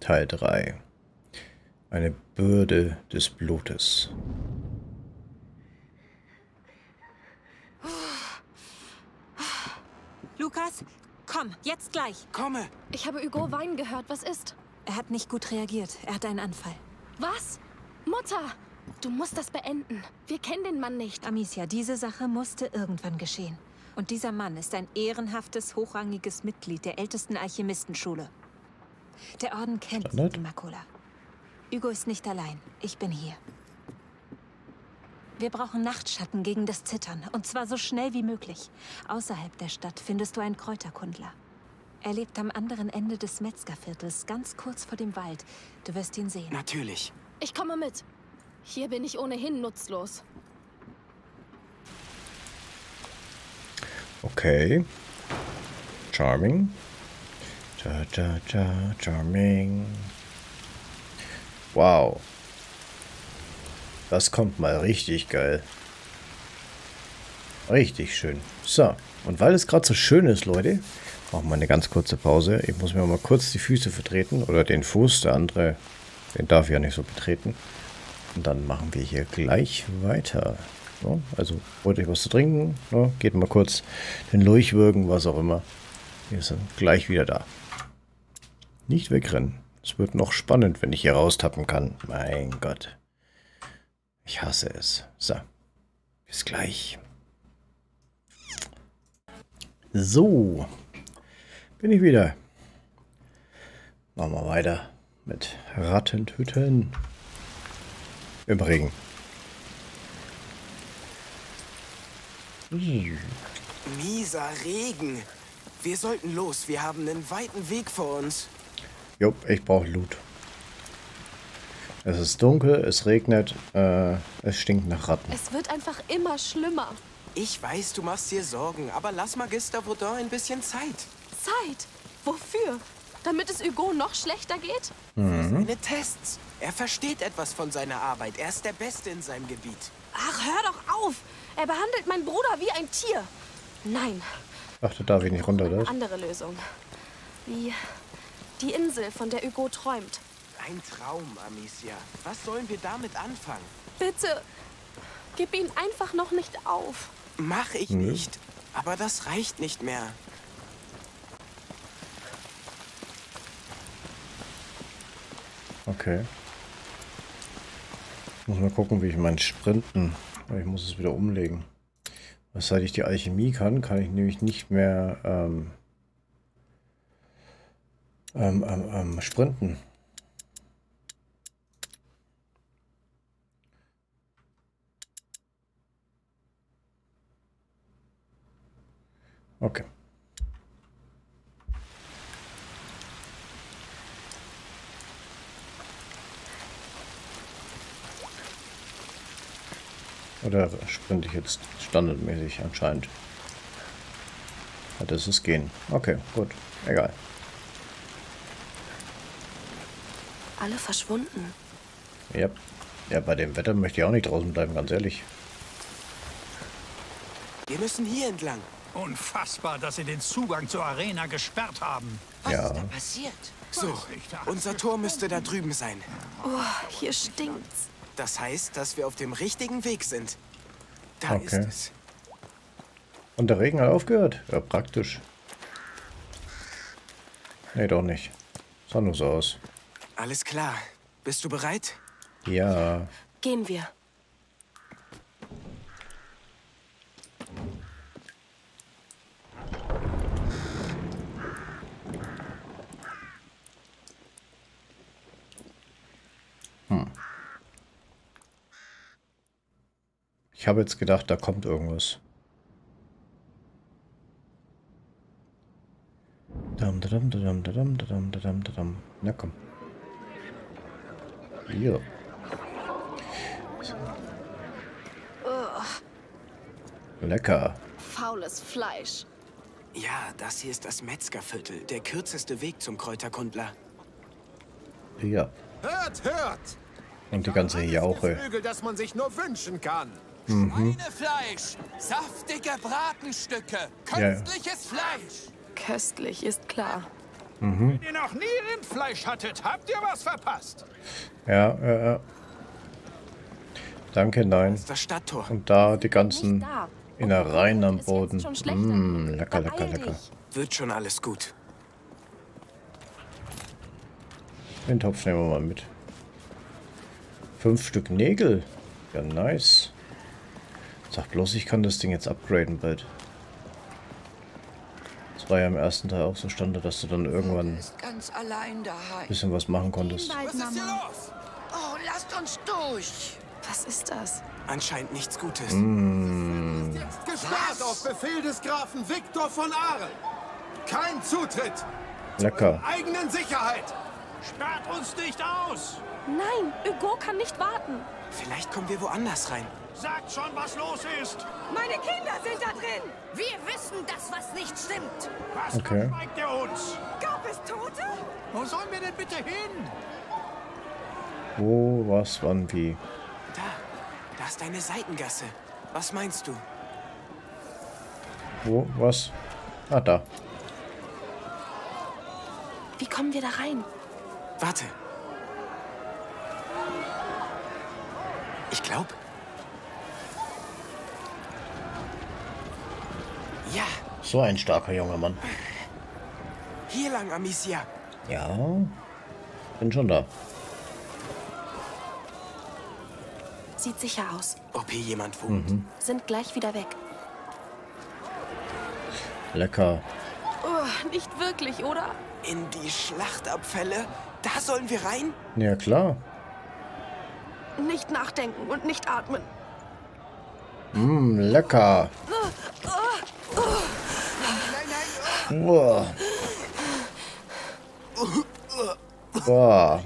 Teil 3. Eine Bürde des Blutes. Lukas, komm, jetzt gleich. Komme. Ich habe Hugo weinen gehört. Was ist? Er hat nicht gut reagiert. Er hat einen Anfall. Was? Mutter, du musst das beenden. Wir kennen den Mann nicht. Amicia, diese Sache musste irgendwann geschehen. Und dieser Mann ist ein ehrenhaftes, hochrangiges Mitglied der ältesten Alchemistenschule. Der Orden kennt die Makula. Hugo ist nicht allein. Ich bin hier. Wir brauchen Nachtschatten gegen das Zittern, und zwar so schnell wie möglich. Außerhalb der Stadt findest du einen Kräuterkundler. Er lebt am anderen Ende des Metzgerviertels, ganz kurz vor dem Wald. Du wirst ihn sehen. Natürlich. Ich komme mit. Hier bin ich ohnehin nutzlos. Okay. Charming. Charming. Wow. Das kommt mal richtig geil. Richtig schön. So, und weil es gerade so schön ist, Leute, machen wir eine ganz kurze Pause. Ich muss mir mal kurz die Füße vertreten oder den Fuß, der andere, den darf ich ja nicht so betreten. Und dann machen wir hier gleich weiter. So, also holt euch was zu trinken, so, geht mal kurz den Lurch würgen, was auch immer. Wir sind gleich wieder da. Nicht wegrennen. Es wird noch spannend, wenn ich hier raustappen kann. Mein Gott. Ich hasse es. So. Bis gleich. So. Bin ich wieder. Machen wir weiter mit Rattentüten. Im Regen. Mieser Regen. Wir sollten los. Wir haben einen weiten Weg vor uns. Jo, ich brauche Loot. Es ist dunkel, es regnet, es stinkt nach Ratten. Es wird einfach immer schlimmer. Ich weiß, du machst dir Sorgen, aber lass Magister Boudin ein bisschen Zeit. Zeit? Wofür? Damit es Hugo noch schlechter geht? Mhm. Seine Tests. Er versteht etwas von seiner Arbeit. Er ist der Beste in seinem Gebiet. Ach, hör doch auf. Er behandelt meinen Bruder wie ein Tier. Nein. Ach, da darf ich nicht runter, oder? Andere Lösung. Wie die Insel, von der Hugo träumt. Ein Traum, Amicia. Was sollen wir damit anfangen? Bitte, gib ihn einfach noch nicht auf. Mach ich nicht, aber das reicht nicht mehr. Okay. Ich muss mal gucken, wie ich meinen Sprinten... Ich muss es wieder umlegen. Seit ich die Alchemie kann, kann ich nämlich nicht mehr sprinten. Okay. Oder sprinte ich jetzt standardmäßig anscheinend? Ja, das ist gehen. Okay, gut. Egal. Alle verschwunden. Ja. Ja, bei dem Wetter möchte ich auch nicht draußen bleiben, ganz ehrlich. Wir müssen hier entlang. Unfassbar, dass sie den Zugang zur Arena gesperrt haben. Was ist da passiert? So, unser Tor müsste da drüben sein. Oh, hier stinkt's. Das heißt, dass wir auf dem richtigen Weg sind. Da ist es. Und der Regen hat aufgehört. Ja, praktisch. Nee, doch nicht. Sah nur so aus. Alles klar. Bist du bereit? Ja. Gehen wir. Ich habe jetzt gedacht, da kommt irgendwas. Na komm. Hier. Lecker. Faules Fleisch. Ja, das hier ist das Metzgerviertel. Der kürzeste Weg zum Kräuterkundler. Ja. Hört, hört! Und die ganze Jauche. Geflügel, das man sich nur wünschen kann. Schweinefleisch, saftige Bratenstücke, köstliches Fleisch. Köstlich ist klar. Mhm. Wenn ihr noch nie Rindfleisch hattet, habt ihr was verpasst. Ja, danke, nein. Das ist das Stadttor. Und da die ganzen Innereien am Boden. Lecker, lecker, lecker. Wird schon alles gut. Den Topf nehmen wir mal mit. 5 Stück Nägel. Ja, nice. Sag bloß, ich kann das Ding jetzt upgraden bald. Das war ja im ersten Teil auch so Standard, dass du dann irgendwann ein bisschen was machen konntest. Was ist hier los? Oh, lasst uns durch. Was ist das? Anscheinend nichts Gutes. Gesperrt auf Befehl des Grafen Viktor von Aaren. Kein Zutritt. Lecker. Eigenen Sicherheit. Sperrt uns nicht aus. Nein, Hugo kann nicht warten. Vielleicht kommen wir woanders rein. Sagt schon, was los ist. Meine Kinder sind da drin. Wir wissen, dass was nicht stimmt. Was verschweigt ihr uns? Gab es Tote? Wo sollen wir denn bitte hin? Wo, was, wann, wie? Da ist eine Seitengasse. Was meinst du? Wo, was? Ah, da. Wie kommen wir da rein? Warte. Ich glaube... Ja. So ein starker junger Mann. Hier lang, Amicia. Ja, bin schon da. Sieht sicher aus. Ob hier jemand wohnt. Sind gleich wieder weg. Lecker. Oh, nicht wirklich, oder? In die Schlachtabfälle? Da sollen wir rein? Ja, klar. Nicht nachdenken und nicht atmen. Lecker. Boah. Boah.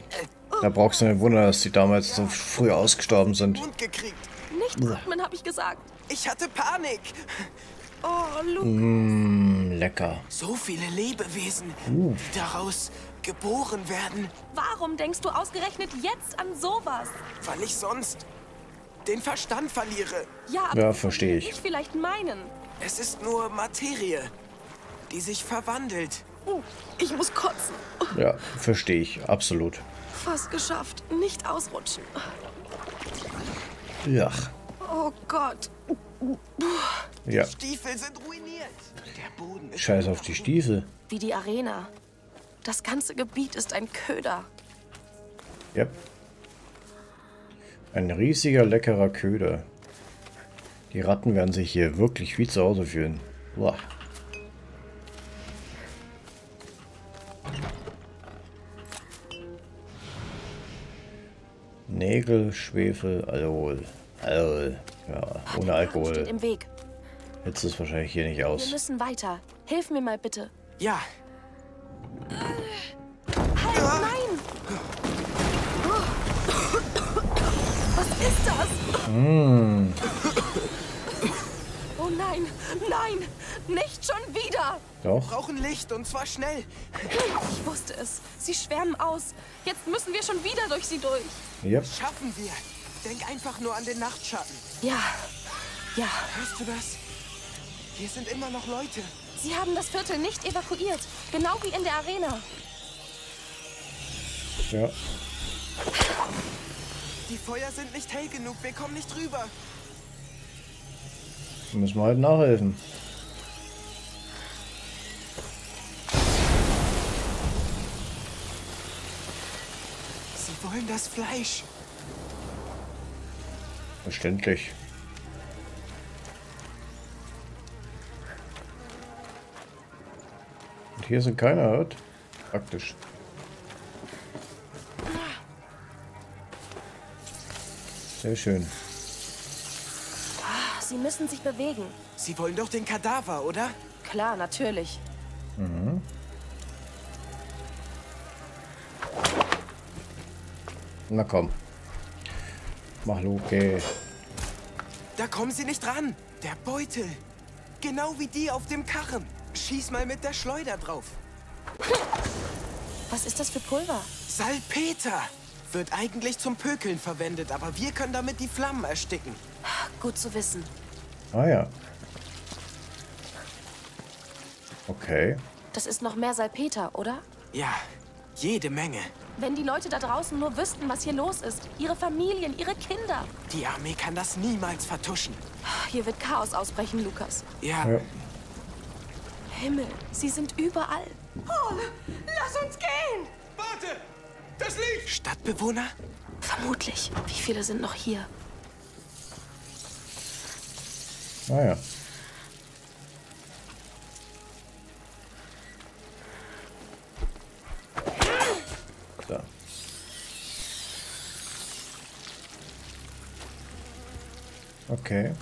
Da brauchst du ein Wunder, dass die damals so früh ausgestorben sind. Nicht atmen, habe ich gesagt. Ich hatte Panik. Oh, Lukas. Lecker. So viele Lebewesen, die daraus geboren werden. Warum denkst du ausgerechnet jetzt an sowas? Weil ich sonst den Verstand verliere. Ja, verstehe ich. Ich vielleicht meinen. Es ist nur Materie, die sich verwandelt. Ich muss kotzen. Ja, verstehe ich. Absolut. Fast geschafft. Nicht ausrutschen. Ja. Oh Gott. Ja. Die Stiefel sind ruiniert. Der Boden ist Scheiß auf die Stiefel. Wie die Arena. Das ganze Gebiet ist ein Köder. Ja. Ein riesiger, leckerer Köder. Die Ratten werden sich hier wirklich wie zu Hause fühlen. Boah. Nägel, Schwefel, Alkohol. Ja, ohne Alkohol. Steht im Weg. Jetzt ist es wahrscheinlich hier nicht aus. Wir müssen weiter. Hilf mir mal bitte. Ja. Halt, nein! Was ist das? Oh nein, nein! Nicht schon wieder! Doch. Wir brauchen Licht und zwar schnell. Ich wusste es. Sie schwärmen aus. Jetzt müssen wir schon wieder durch sie durch. Yep. Schaffen wir. Denk einfach nur an den Nachtschatten. Ja. Ja. Hörst du das? Hier sind immer noch Leute. Sie haben das Viertel nicht evakuiert. Genau wie in der Arena. Ja. Die Feuer sind nicht hell genug. Wir kommen nicht rüber. Müssen wir halt nachhelfen. Sie wollen das Fleisch. Verständlich. Und hier sind keine Herd. Praktisch. Sehr schön. Sie müssen sich bewegen. Sie wollen doch den Kadaver, oder? Klar, natürlich. Na komm. Mach Luke. Da kommen sie nicht ran. Der Beutel. Genau wie die auf dem Karren. Schieß mal mit der Schleuder drauf. Was ist das für Pulver? Salpeter. Wird eigentlich zum Pökeln verwendet, aber wir können damit die Flammen ersticken. Gut zu wissen. Ah ja. Okay. Das ist noch mehr Salpeter, oder? Ja, jede Menge. Wenn die Leute da draußen nur wüssten, was hier los ist. Ihre Familien, ihre Kinder. Die Armee kann das niemals vertuschen. Hier wird Chaos ausbrechen, Lukas. Ja. Himmel, sie sind überall. Paul, lass uns gehen! Warte! Das Licht! Stadtbewohner? Vermutlich. Wie viele sind noch hier? Naja. Da. Okay.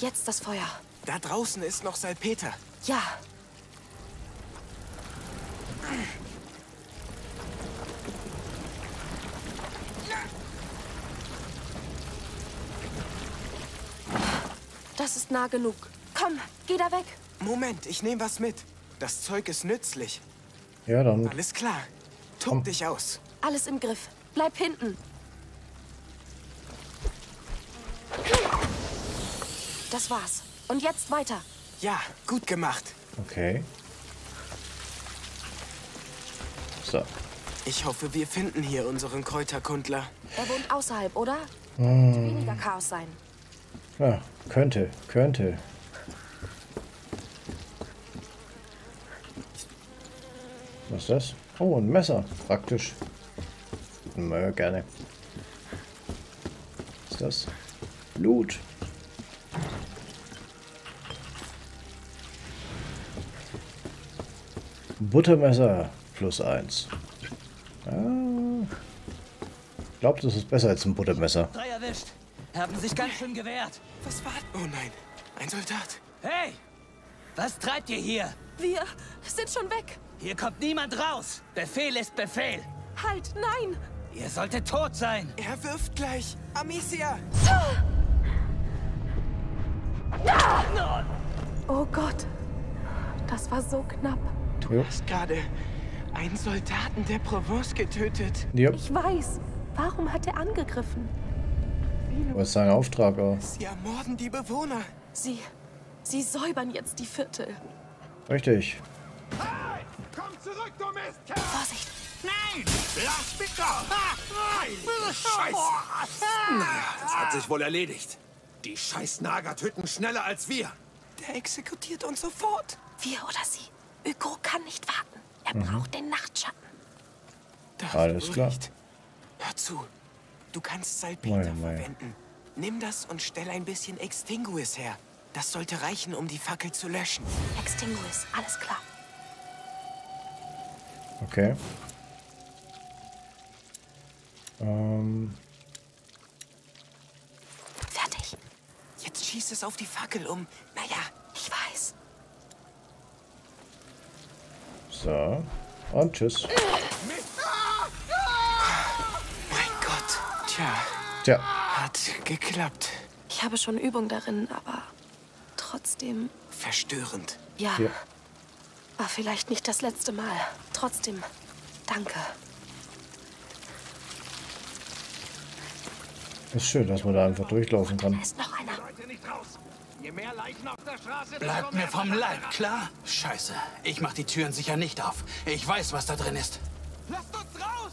Jetzt das Feuer. Da draußen ist noch Salpeter. Ja. Das ist nah genug. Komm, geh da weg. Moment, ich nehme was mit. Das Zeug ist nützlich. Ja, dann. Alles klar. Tob dich aus. Alles im Griff. Bleib hinten. Das war's. Und jetzt weiter. Ja, gut gemacht. Okay. So. Ich hoffe, wir finden hier unseren Kräuterkundler. Er wohnt außerhalb, oder? Wird weniger Chaos sein. Ja, könnte. Könnte. Was ist das? Oh, ein Messer. Praktisch. Na, gerne. Was ist das? Blut. Buttermesser +1. Ah. Ich glaube, das ist besser als ein Buttermesser. Drei erwischt. Haben sich ganz schön gewehrt. Was war? Oh nein, ein Soldat. Hey, was treibt ihr hier? Wir sind schon weg. Hier kommt niemand raus. Befehl ist Befehl. Halt, nein. Ihr solltet tot sein. Er wirft gleich. Amicia. Ah. Oh Gott, das war so knapp. Du hast gerade einen Soldaten der Provence getötet. Yep. Ich weiß. Warum hat er angegriffen? Was ist sein Auftrag auch? Sie ermorden die Bewohner. Sie säubern jetzt die Viertel. Richtig. Hey, komm zurück, du Mistkerl! Vorsicht! Nein! Lass mich raus! Scheiße! Das hat sich wohl erledigt. Die scheiß Nager töten schneller als wir. Der exekutiert uns sofort. Wir oder sie? Hugo kann nicht warten. Er braucht den Nachtschatten. Alles klar. Hör zu. Du kannst Salpeter verwenden. Nimm das und stell ein bisschen Extinguis her. Das sollte reichen, um die Fackel zu löschen. Extinguis, alles klar. Okay. Fertig. Jetzt schießt es auf die Fackel um. Naja, ich weiß. So. Und tschüss. Mein Gott. Tja. Hat geklappt. Ich habe schon Übung darin, aber trotzdem... Verstörend. Ja. War vielleicht nicht das letzte Mal. Trotzdem, danke. Ist schön, dass man da einfach durchlaufen kann. Da ist noch einer. Je mehr Leichen auf der Straße, bleibt mir vom Leib, klar? Scheiße, ich mach die Türen sicher nicht auf. Ich weiß, was da drin ist. Lasst uns raus!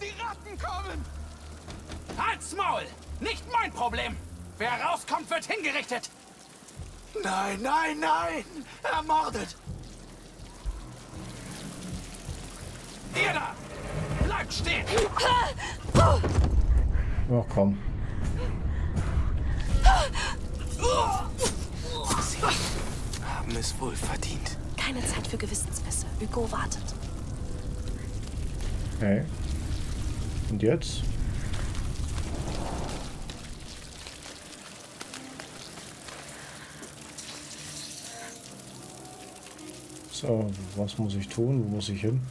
Die Ratten kommen! Halt's Maul! Nicht mein Problem! Wer rauskommt, wird hingerichtet! Nein, nein, nein! Ermordet! Ihr da! Bleibt stehen! Oh, komm. Sie haben es wohl verdient. Keine Zeit für Gewissensbisse. Hugo wartet. Okay. Und jetzt? So, was muss ich tun? Wo muss ich hin?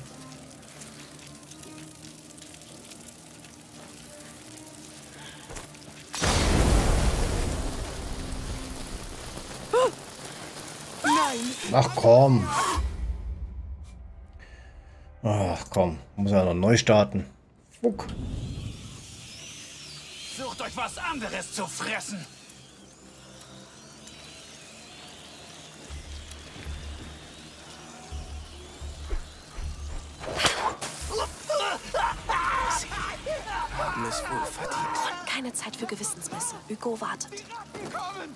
Ach komm. Ach komm. Muss ja noch neu starten. Fuck. Sucht euch was anderes zu fressen. Zeit für Gewissensbisse. Hugo wartet. Die Ratten kommen!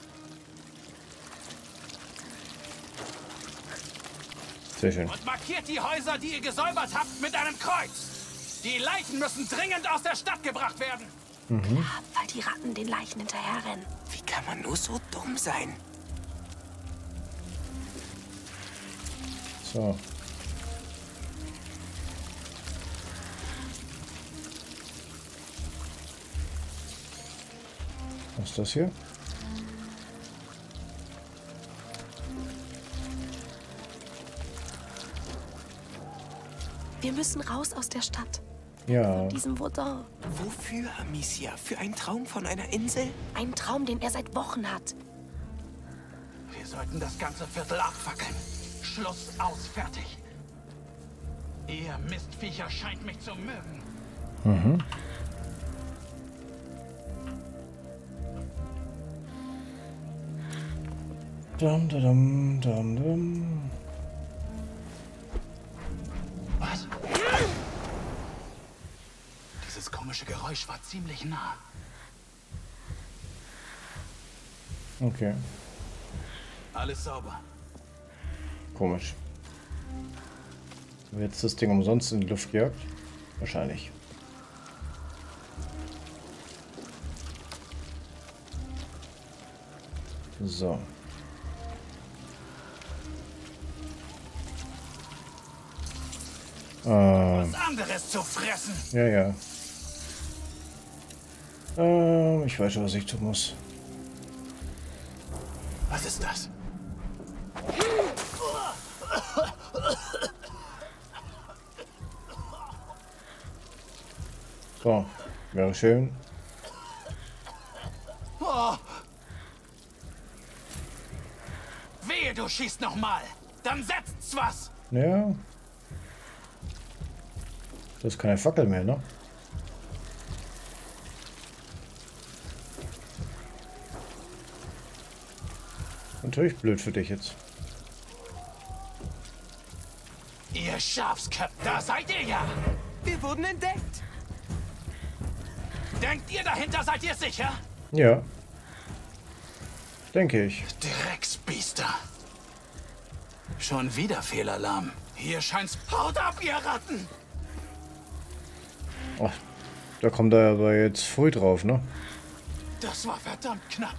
Sehr schön. Und markiert die Häuser, die ihr gesäubert habt, mit einem Kreuz. Die Leichen müssen dringend aus der Stadt gebracht werden. Mhm. Ja, weil die Ratten den Leichen hinterherrennen. Wie kann man nur so dumm sein? So. Was ist das hier? Wir müssen raus aus der Stadt. Ja. Von diesem Boudin. Wofür, Amicia? Für einen Traum von einer Insel? Einen Traum, den er seit Wochen hat. Wir sollten das ganze Viertel abfackeln. Schluss aus, fertig. Ihr Mistviecher scheint mich zu mögen. Mhm. Dum, dum, dum, dum. Was? Dieses komische Geräusch war ziemlich nah. Okay. Alles sauber. Komisch. Wird jetzt das Ding umsonst in die Luft gejagt? Wahrscheinlich. So. Was anderes zu fressen. Ja, ja. Ich weiß schon, was ich tun muss. Was ist das? So, wäre schön. Oh. Wehe, du schießt nochmal. Dann setzt's was. Ja. Das ist keine Fackel mehr, ne? Natürlich blöd für dich jetzt. Ihr Schafsköpfe, da seid ihr ja! Wir wurden entdeckt! Denkt ihr, dahinter seid ihr sicher? Ja. Denke ich. Drecksbiester. Schon wieder Fehlalarm. Hier scheint's... Haut ab, ihr Ratten! Oh, da kommt er aber jetzt früh drauf, ne? Das war verdammt knapp.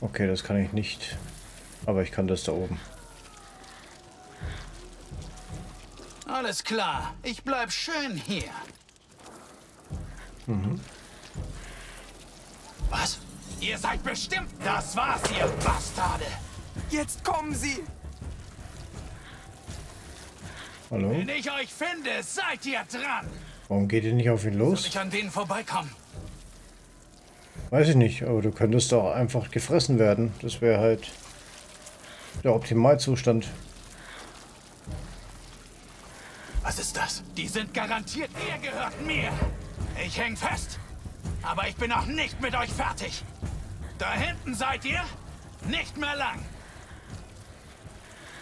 Okay, das kann ich nicht. Aber ich kann das da oben. Alles klar, ich bleib schön hier. Mhm. Was? Ihr seid bestimmt... Das war's, ihr Bastarde! Jetzt kommen sie! Hallo? Wenn ich euch finde, seid ihr dran! Warum geht ihr nicht auf ihn los? Soll ich an denen vorbeikommen? Weiß ich nicht, aber du könntest doch einfach gefressen werden. Das wäre halt der Optimalzustand. Was ist das? Die sind garantiert... Ihr gehört mir! Ich häng fest! Aber ich bin noch nicht mit euch fertig. Da hinten seid ihr nicht mehr lang.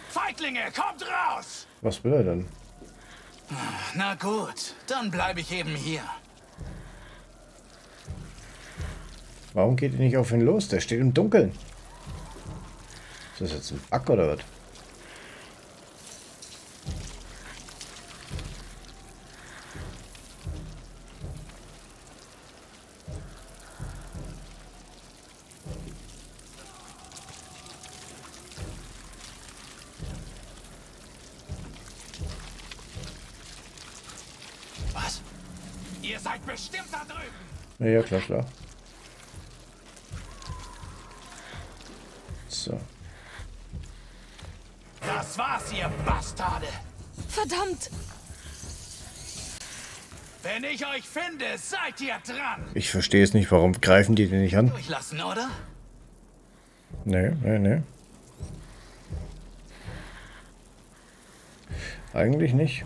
Feiglinge, kommt raus! Was will er denn? Na gut, dann bleibe ich eben hier. Warum geht ihr nicht auf ihn los? Der steht im Dunkeln. Ist das jetzt ein Bug oder was? Ihr seid bestimmt da drüben. Ja, klar, klar. So. Das war's, ihr Bastarde. Verdammt. Wenn ich euch finde, seid ihr dran. Ich verstehe es nicht, warum greifen die denn nicht an? Durchlassen, oder? Nee, nee, nee. Eigentlich nicht.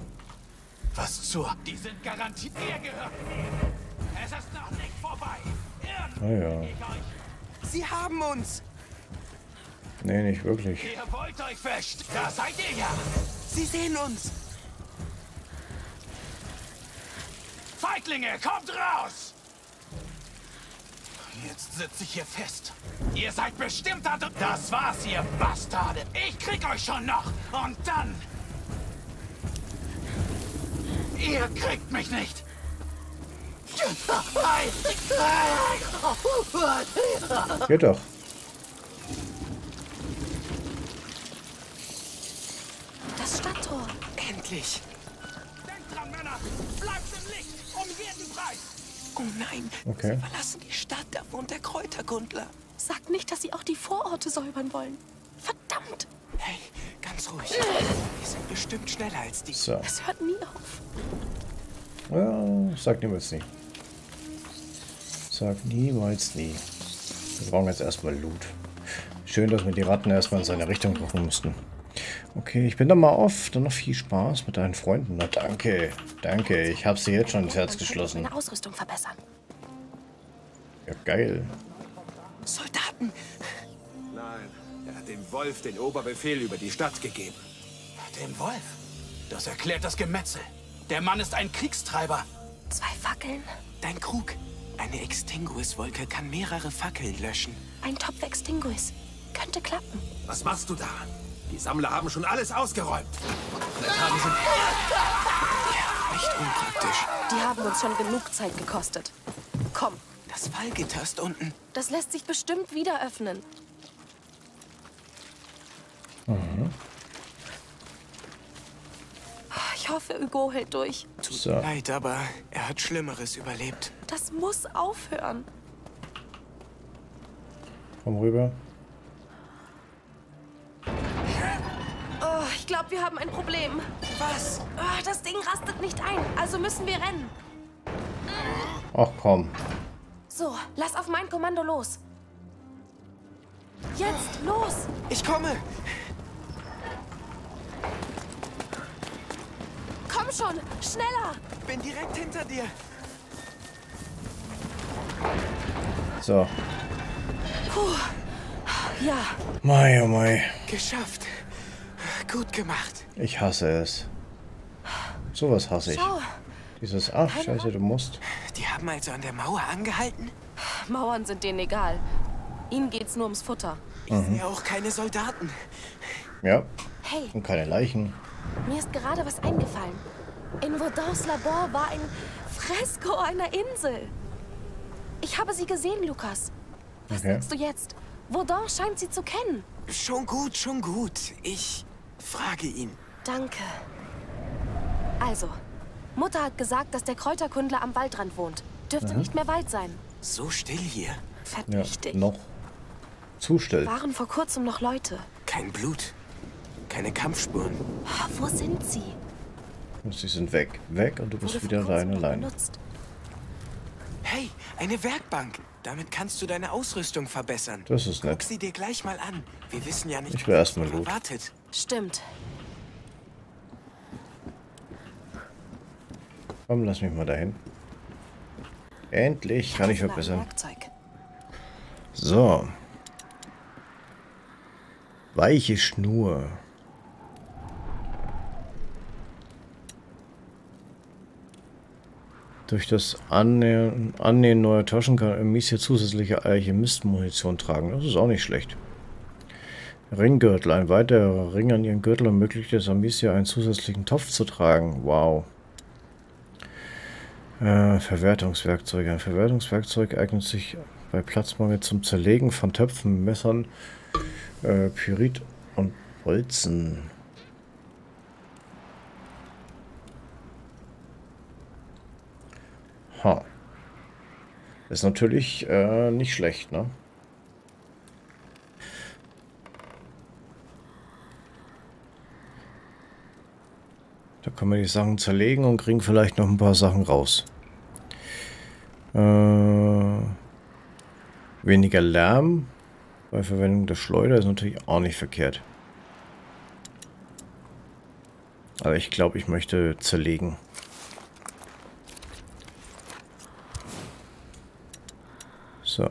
Was zur... Die sind garantiert... Ihr gehört mir. Es ist noch nicht vorbei. Irren. Ah ja. Sie haben uns! Nee, nicht wirklich. Ihr wollt euch fest! Da seid ihr ja! Sie sehen uns! Feiglinge, kommt raus! Jetzt sitze ich hier fest. Ihr seid bestimmt da drin. Das war's, ihr Bastarde. Ich krieg euch schon noch. Und dann... Ihr kriegt mich nicht. Geht doch. Das Stadttor. Endlich. Denkt dran, Männer. Bleibt im Licht. Um jeden Preis. Oh nein, okay. Sie verlassen die Stadt, da wohnt der Kräuterkundler. Sagt nicht, dass sie auch die Vororte säubern wollen. Verdammt! Hey, ganz ruhig. Wir sind bestimmt schneller als die. So. Das hört nie auf. Well, sag niemals nie. Sag niemals nie. Wir brauchen jetzt erstmal Loot. Schön, dass wir die Ratten erstmal in seine Richtung gucken mussten. Okay, ich bin dann mal auf. Dann noch viel Spaß mit deinen Freunden. Na danke, danke. Ich habe sie jetzt schon ins Herz geschlossen. Meine Ausrüstung verbessern. Ja, geil. Soldaten! Nein, er hat dem Wolf den Oberbefehl über die Stadt gegeben. Dem Wolf? Das erklärt das Gemetzel. Der Mann ist ein Kriegstreiber. 2 Fackeln. Dein Krug. Eine Extinguis-Wolke kann mehrere Fackeln löschen. Ein Topf Extinguis. Könnte klappen. Was machst du da? Die Sammler haben schon alles ausgeräumt. Haben sie... Ja, nicht unpraktisch. Die haben uns schon genug Zeit gekostet. Komm. Das Fallgitter ist unten. Das lässt sich bestimmt wieder öffnen. Mhm. Ich hoffe, Hugo hält durch. Tut mir leid, aber er hat Schlimmeres überlebt. Das muss aufhören. Komm rüber. Ich glaube, wir haben ein Problem. Was? Oh, das Ding rastet nicht ein, also müssen wir rennen. Ach komm. So, lass auf mein Kommando los. Jetzt, los! Ich komme! Komm schon, schneller! Bin direkt hinter dir. So. Puh. Ja. Mei, oh mei. Geschafft. Gut gemacht. Ich hasse es. Sowas hasse ich. Schau. Dieses Ach, scheiße, du musst. Die haben also an der Mauer angehalten? Mauern sind denen egal. Ihnen geht's nur ums Futter. Ich sehe auch keine Soldaten. Ja. Hey. Und keine Leichen. Mir ist gerade was eingefallen. In Vaudins Labor war ein Fresko einer Insel. Ich habe sie gesehen, Lukas. Was sagst du jetzt? Vaudin scheint sie zu kennen. Schon gut, schon gut. Ich... frage ihn. Danke. Also, Mutter hat gesagt, dass der Kräuterkundler am Waldrand wohnt. Dürfte nicht mehr weit sein. So still hier. Verdächtig. Ja, noch. Zu still. Waren vor kurzem noch Leute. Kein Blut. Keine Kampfspuren. Wo sind sie? Und sie sind weg. Weg und du bist wieder allein. Hey, eine Werkbank. Damit kannst du deine Ausrüstung verbessern. Das ist nett. Guck sie dir gleich mal an. Wir wissen ja nicht, was du erwartet. Stimmt. Komm, lass mich mal dahin. Endlich kann ich verbessern. So. Weiche Schnur. Durch das Annähen neuer Taschen kann Amicia zusätzliche Alchemistenmunition tragen. Das ist auch nicht schlecht. Ringgürtel. Ein weiterer Ring an ihrem Gürtel ermöglicht es Amicia, einen zusätzlichen Topf zu tragen. Wow. Verwertungswerkzeug. Ein Verwertungswerkzeug eignet sich bei Platzmangel zum Zerlegen von Töpfen, Messern, Pyrit und Bolzen. Ha. Ist natürlich nicht schlecht, ne? Da können wir die Sachen zerlegen und kriegen vielleicht noch ein paar Sachen raus. Weniger Lärm bei Verwendung der Schleuder ist natürlich auch nicht verkehrt. Aber ich glaube, ich möchte zerlegen. So.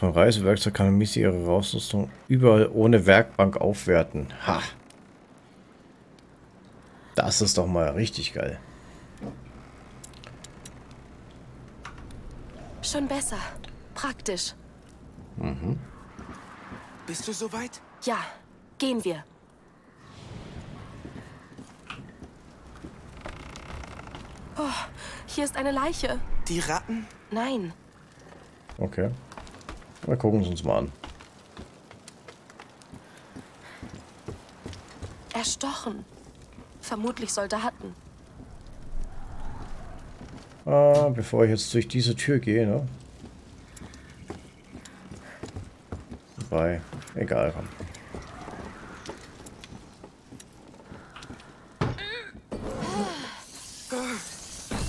Von Reisewerkzeug kann Amicia ihre Ausrüstung überall ohne Werkbank aufwerten. Ha! Das ist doch mal richtig geil. Schon besser. Praktisch. Mhm. Bist du soweit? Ja, gehen wir. Oh, hier ist eine Leiche. Die Ratten? Nein. Okay. Wir gucken es uns mal an. Erstochen. Vermutlich Soldaten. Ah, bevor ich jetzt durch diese Tür gehe, ne? Wobei, egal.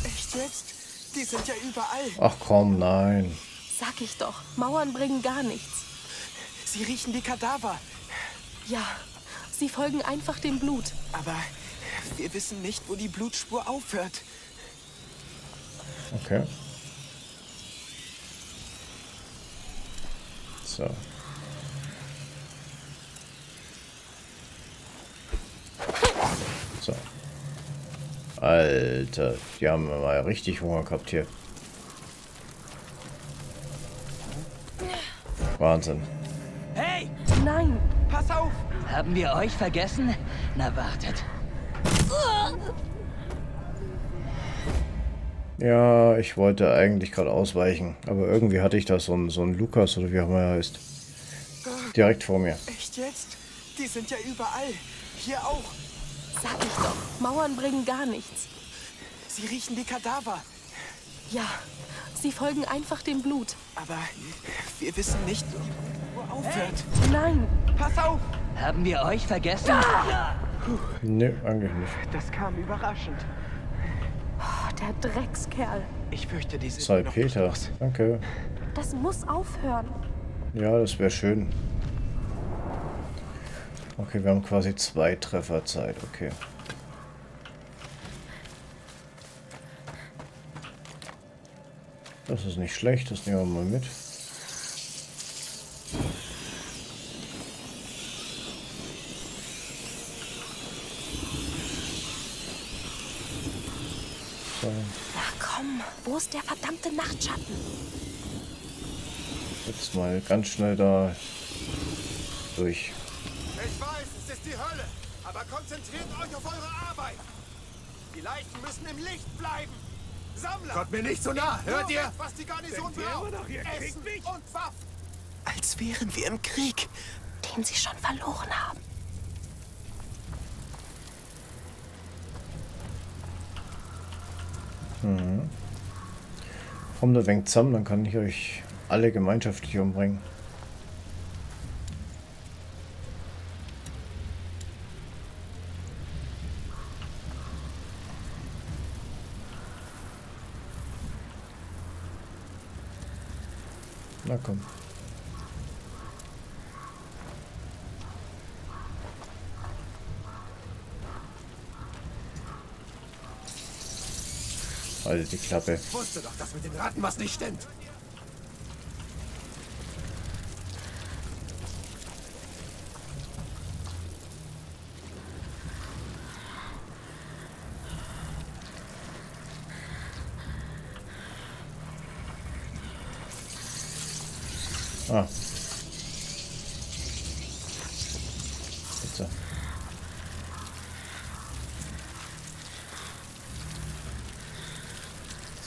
Echt jetzt? Die sind ja überall. Ach komm, nein. Sag ich doch, Mauern bringen gar nichts. Sie riechen die Kadaver. Ja, sie folgen einfach dem Blut. Aber wir wissen nicht, wo die Blutspur aufhört. Okay. So. So. Alter, die haben mal richtig Hunger gehabt hier. Wahnsinn. Hey! Nein! Pass auf! Haben wir euch vergessen? Na, wartet. Ja, ich wollte eigentlich gerade ausweichen, aber irgendwie hatte ich da so einen Lukas oder wie auch immer er heißt. Direkt vor mir. Echt jetzt? Die sind ja überall. Hier auch. Sag ich doch, Mauern bringen gar nichts. Sie riechen die Kadaver. Ja, sie folgen einfach dem Blut. Aber wir wissen nicht, wo aufhört. Nein! Pass auf! Haben wir euch vergessen? Ah! Nee, eigentlich nicht. Das kam überraschend. Der Dreckskerl. Ich fürchte, diese Salpeter. Danke. Das muss aufhören. Ja, das wäre schön. Okay, wir haben quasi 2 Trefferzeit. Okay. Das ist nicht schlecht. Das nehmen wir mal mit. Wo ist der verdammte Nachtschatten? Jetzt mal ganz schnell da durch. Ich weiß, es ist die Hölle, aber konzentriert euch auf eure Arbeit. Die Leichen müssen im Licht bleiben. Sammler! Kommt mir nicht so nah, hört ihr? Was die Garnison braucht, Essen und Waffen. Als wären wir im Krieg, den sie schon verloren haben. Mhm. Kommt ein wenig zusammen, dann kann ich euch alle gemeinschaftlich umbringen. Na komm. Alter, die Klappe. Ich wusste doch, dass mit den Ratten was nicht stimmt. Ah. Bitte.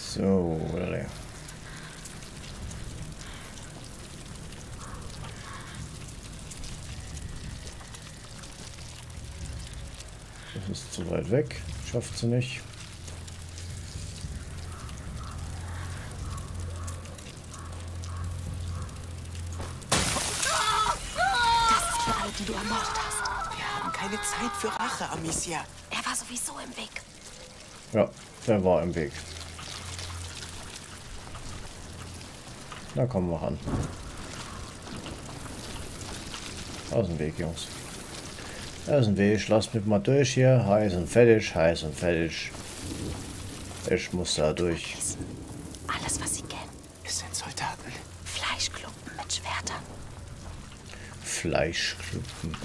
So, warte. Das ist zu weit weg. Schafft sie nicht. Das sind alle, die du ermordet hast. Wir haben keine Zeit für Rache, Amicia. Er war sowieso im Weg. Ja, der war im Weg. Na komm, mach an. Aus dem Weg, Jungs. Aus dem Weg, lasst mich mal durch hier. Heiß und fertig, heiß und fertig. Ich muss da durch. Alles, was sie kennen. Es sind Soldaten. Fleischklumpen mit Fleischklumpen.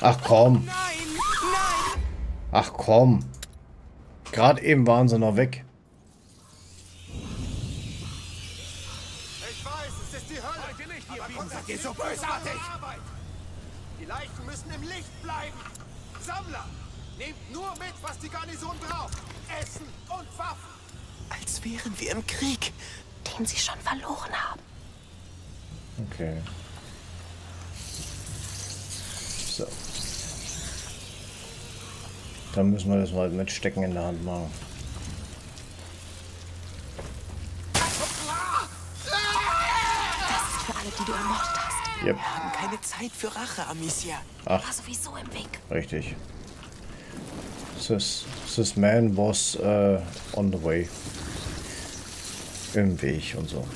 Ach komm. Ach komm. Gerade eben waren sie noch weg. Ich weiß, es ist die Hölle. Nicht, aber Konrad ist so bösartig. Die Leichen müssen im Licht bleiben. Sammler, nehmt nur mit, was die Garnison braucht. Essen und Waffen. Als wären wir im Krieg, den sie schon verloren haben. Okay. So. Dann müssen wir das mal mit Stecken in der Hand machen. Das ist für alle, die du ermordet hast. Yep. Wir haben keine Zeit für Rache, Amicia. Ach, war sowieso im Weg. Richtig. This man was on the way. Im Weg und so.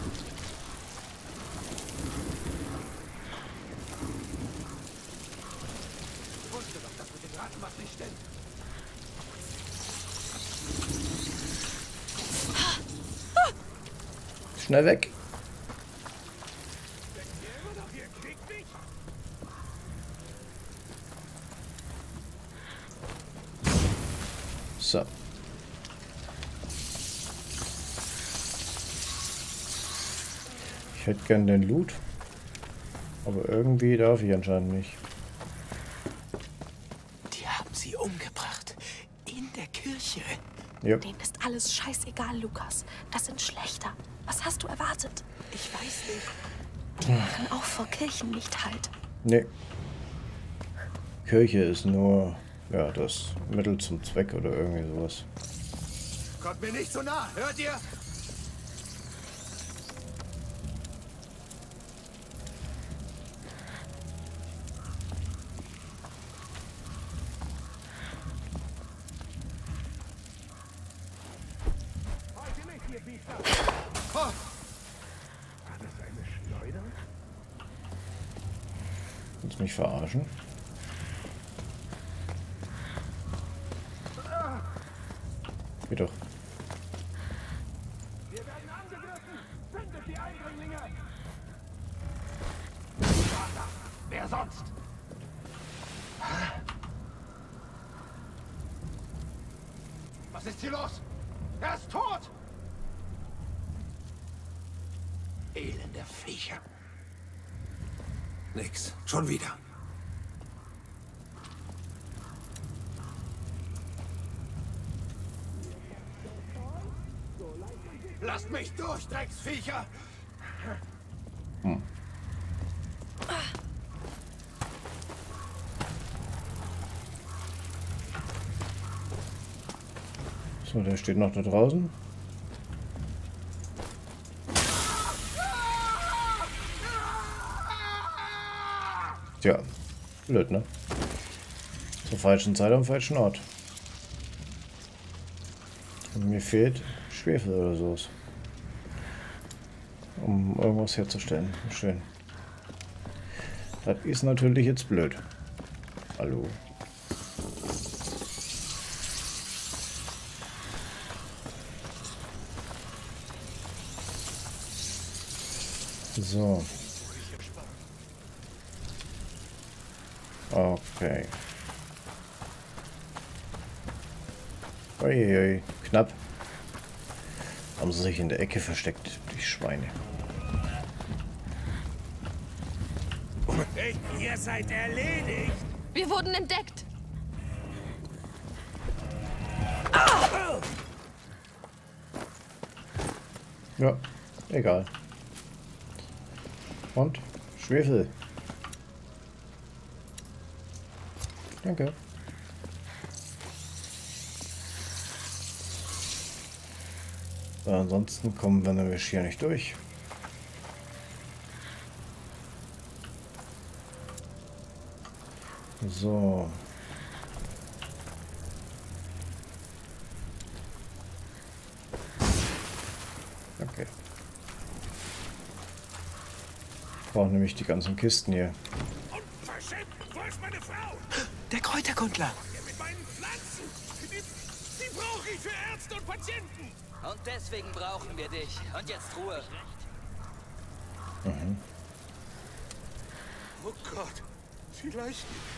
Schnell weg. So. Ich hätte gern den Loot. Aber irgendwie darf ich anscheinend nicht. Die haben sie umgebracht. In der Kirche. Yep. Denen ist alles scheißegal, Lukas. Das sind Schlechter. Was hast du erwartet? Ich weiß nicht. Die machen auch vor Kirchen nicht halt. Nee. Kirche ist nur, ja, das Mittel zum Zweck oder irgendwie sowas. Kommt mir nicht so nah, hört ihr? Mich verarschen. Geh doch. Wir werden angegriffen. Findet die Eindringlinge. Wer sonst? Was ist hier los? Er ist tot. Elende Viecher. Nix. Schon wieder. Lasst mich durch, Drecksviecher! Hm. So, der steht noch da draußen. Ja, blöd, ne? Zur falschen Zeit am falschen Ort. Und mir fehlt Schwefel oder sowas, um irgendwas herzustellen. Schön. Das ist natürlich jetzt blöd. Hallo. So. Okay. Uiuiui, knapp. Haben sie sich in der Ecke versteckt, die Schweine. Ihr seid erledigt! Wir wurden entdeckt! Ah! Ja, egal. Und? Schwefel. Danke. So, ansonsten kommen wir nämlich hier nicht durch. So. Okay. Ich brauche nämlich die ganzen Kisten hier. Unverschämt, wo ist meine Frau? Der Kräuterkundler. Mit meinen Pflanzen. Die brauche ich für Ärzte und Patienten. Und deswegen brauchen wir dich. Und jetzt Ruhe. Mhm. Oh Gott, vielleicht nicht.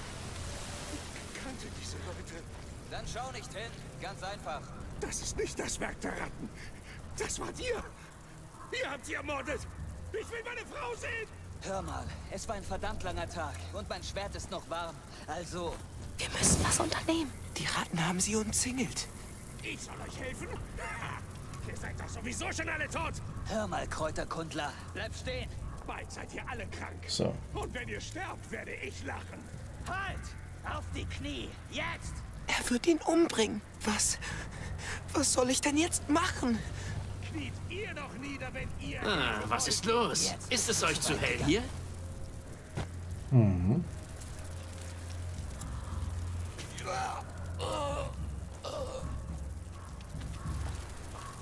Ich kannte diese Leute. Dann schau nicht hin, ganz einfach. Das ist nicht das Werk der Ratten. Das wart ihr. Ihr habt sie ermordet. Ich will meine Frau sehen. Hör mal, es war ein verdammt langer Tag und mein Schwert ist noch warm. Also, wir müssen was unternehmen. Die Ratten haben sie umzingelt. Ich soll euch helfen? Ihr seid doch sowieso schon alle tot. Hör mal, Kräuterkundler, bleib stehen. Bald seid ihr alle krank. So. Und wenn ihr sterbt, werde ich lachen. Halt! Auf die Knie! Jetzt! Er wird ihn umbringen. Was soll ich denn jetzt machen? Kniet ihr doch nieder, wenn ihr... Ah, was ist los? Jetzt. Ist es euch zu hell hier? Mhm.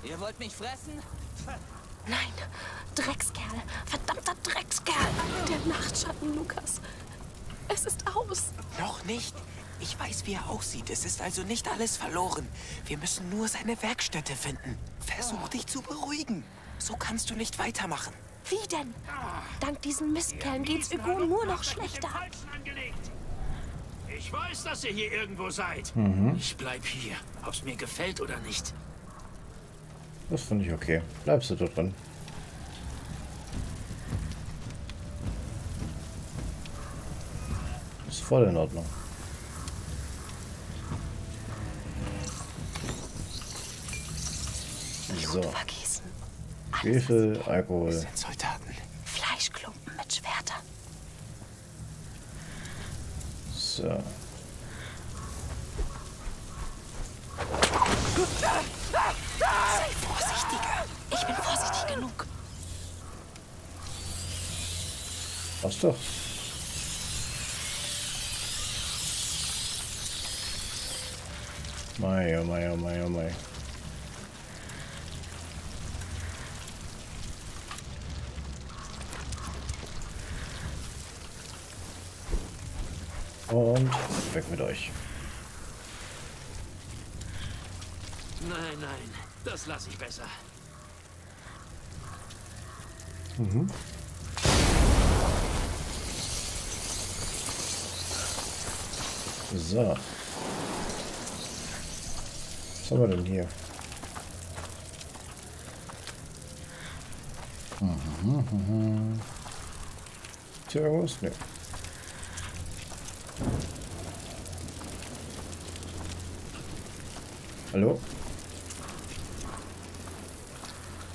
Ihr wollt mich fressen? Nein, Dreckskerl. Verdammter Dreckskerl. Der Nachtschatten, Lukas. Es ist aus. Noch nicht. Ich weiß, wie er aussieht. Es ist also nicht alles verloren. Wir müssen nur seine Werkstätte finden. Versuch dich zu beruhigen. So kannst du nicht weitermachen. Wie denn? Dank diesen Mistkerlen geht's Hugo nur noch schlechter. Ich weiß, dass ihr hier irgendwo seid. Mhm. Ich bleib hier, ob's mir gefällt oder nicht. Das finde ich okay. Bleibst du da drin. Ist voll in Ordnung. So. Schwefel, Alkohol. Das sind Soldaten. Fleischklumpen mit Schwertern. So. Sei vorsichtiger. Ich bin vorsichtig genug. Passt doch. Mei, oh mei, oh mei, oh mei. Und weg mit euch. Nein, nein, das lasse ich besser. Mhm. So. Was haben wir denn hier? Tja, was? Ne. Hallo?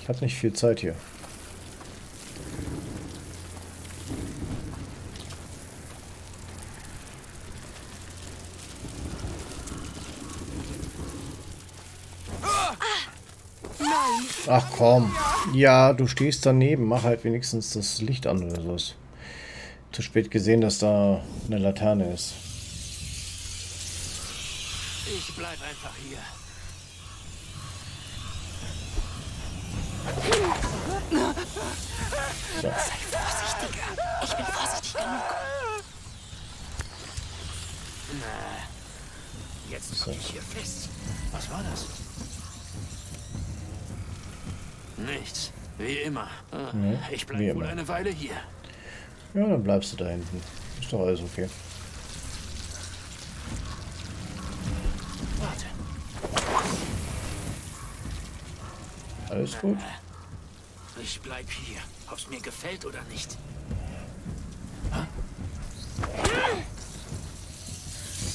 Ich habe nicht viel Zeit hier. Ach komm. Ja, du stehst daneben. Mach halt wenigstens das Licht an oder sowas. Zu spät gesehen, dass da eine Laterne ist. Ich bleib einfach hier. So. Sei vorsichtiger. Ich bin vorsichtig genug. Na, jetzt komm ich hier fest. Was war das? Nichts. Wie immer. Nee, ich bleib wohl eine Weile hier. Ja, dann bleibst du da hinten. Ist doch alles okay. Warte. Alles gut? Ich bleib hier, ob's mir gefällt oder nicht. Ha?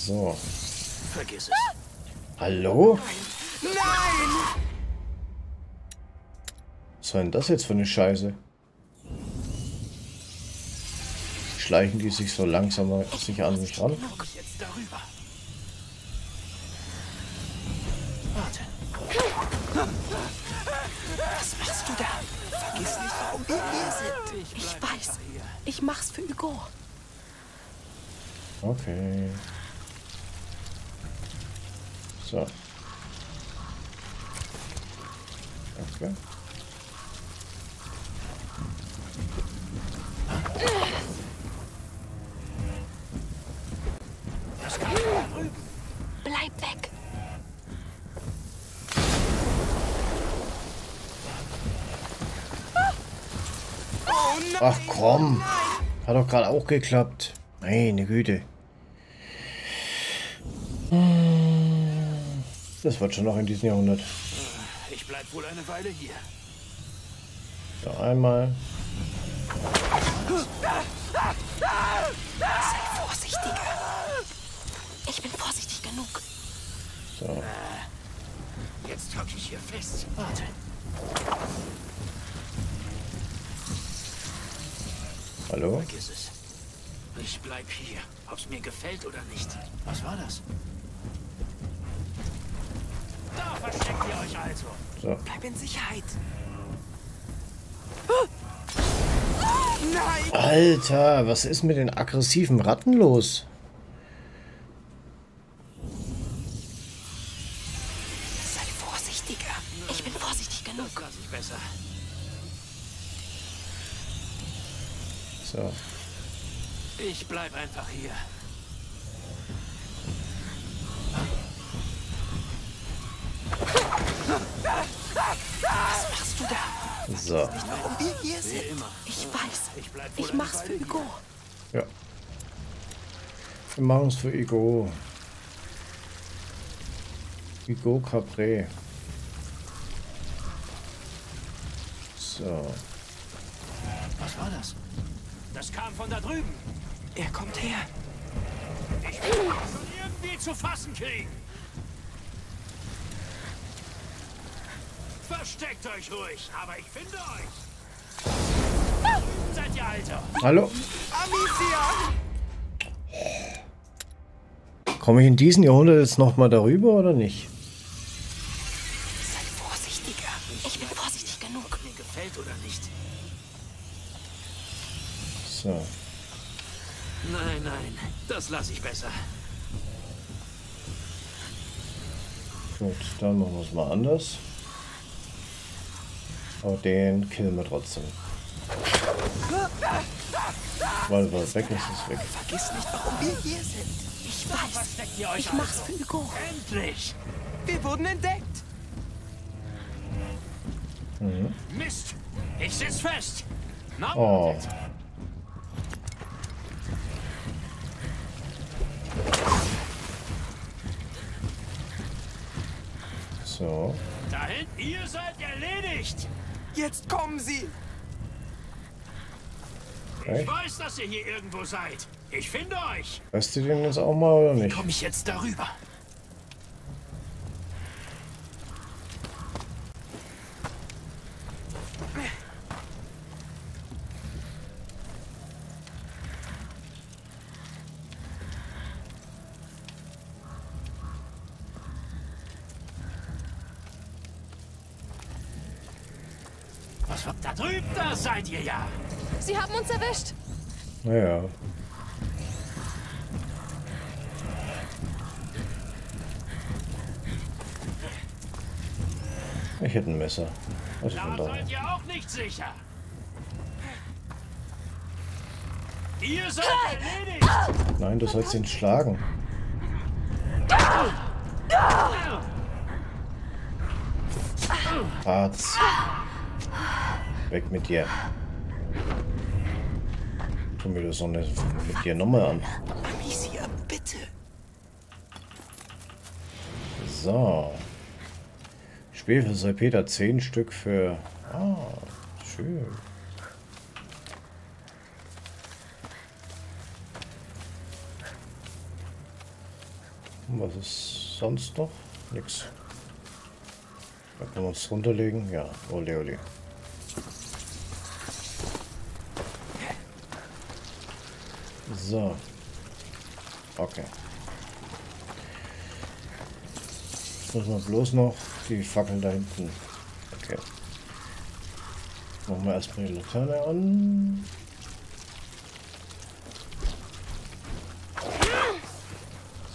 So. Vergiss es. Hallo? Nein! Nein! Was war denn das jetzt für eine Scheiße? Schleichen die sich so langsam sicher an mich ran? Jetzt darüber. Warte. Was machst du da? Vergiss nicht, warum wir hier sind. Ich weiß. Ich mach's für Hugo. Okay. So. Okay. Bleib weg. Ach komm. Hat doch gerade auch geklappt. Meine Güte. Das wird schon noch in diesem Jahrhundert. Ich bleib wohl eine Weile hier. So, einmal. Sei vorsichtiger. Ich bin vorsichtig genug. So. Jetzt hocke ich hier fest. Warte. Hallo? Vergiss es. Ich bleib hier, ob's mir gefällt oder nicht. Was war das? Da versteckt ihr euch also. So. Bleib in Sicherheit. Nein! Alter, was ist mit den aggressiven Ratten los? Sei vorsichtiger. Ich bin vorsichtig genug. Das ist besser. So. Ich bleib einfach hier. Was machst du da? So. Ich weiß nicht, warum wir hier sind. Ich weiß. Ich mach's für Hugo. Ja. Wir machen's für Hugo. Hugo Capré. So. Was war das? Das kam von da drüben. Er kommt her. Ich will ihn schon irgendwie zu fassen kriegen. Versteckt euch ruhig, aber ich finde euch. Ah. Seid ihr Alter? Hallo? Amicia! Komme ich in diesem Jahrhundert jetzt nochmal darüber oder nicht? Sei vorsichtiger. Ich bin vorsichtig genug. Ob mir gefällt oder nicht. So. Nein, nein, das lasse ich besser. Gut, dann machen wir es mal anders. Aber den killen wir trotzdem. Weil was weg ist, ist weg. Vergiss nicht, warum wir hier sind. Ich weiß, ich mach's für Hugo. Endlich! Wir wurden entdeckt. Mhm. Mist! Ich sitz fest! Na, oh. So. Da hinten, ihr seid erledigt! Jetzt kommen sie! Okay. Ich weiß, dass ihr hier irgendwo seid. Ich finde euch. Weißt du den jetzt auch mal oder nicht? Wie komme ich jetzt darüber? Da drüben, da seid ihr ja. Sie haben uns erwischt. Naja. Ich hätte ein Messer. Also da seid ihr auch nicht sicher. Ihr seid erledigt. Nein, du sollst ihn schlagen. Arzt. Weg mit dir. Tu mir das Sonne mit dir nochmal an. Amicia, bitte. So. Spiel für Salpeter 10 Stück für. Ah, schön. Und was ist sonst noch? Nix. Da können wir uns runterlegen. Ja, ole ole. So. Okay. Jetzt müssen wir bloß noch die Fackeln da hinten. Okay. Machen wir erstmal die Laterne an.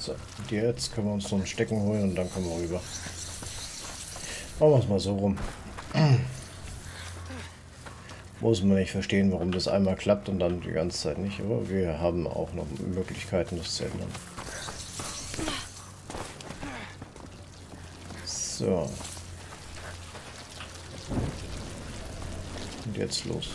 So, und jetzt können wir uns so einen Stecken holen und dann kommen wir rüber. Machen wir es mal so rum. Muss man nicht verstehen, warum das einmal klappt und dann die ganze Zeit nicht. Aber wir haben auch noch Möglichkeiten, das zu ändern. So. Und jetzt los.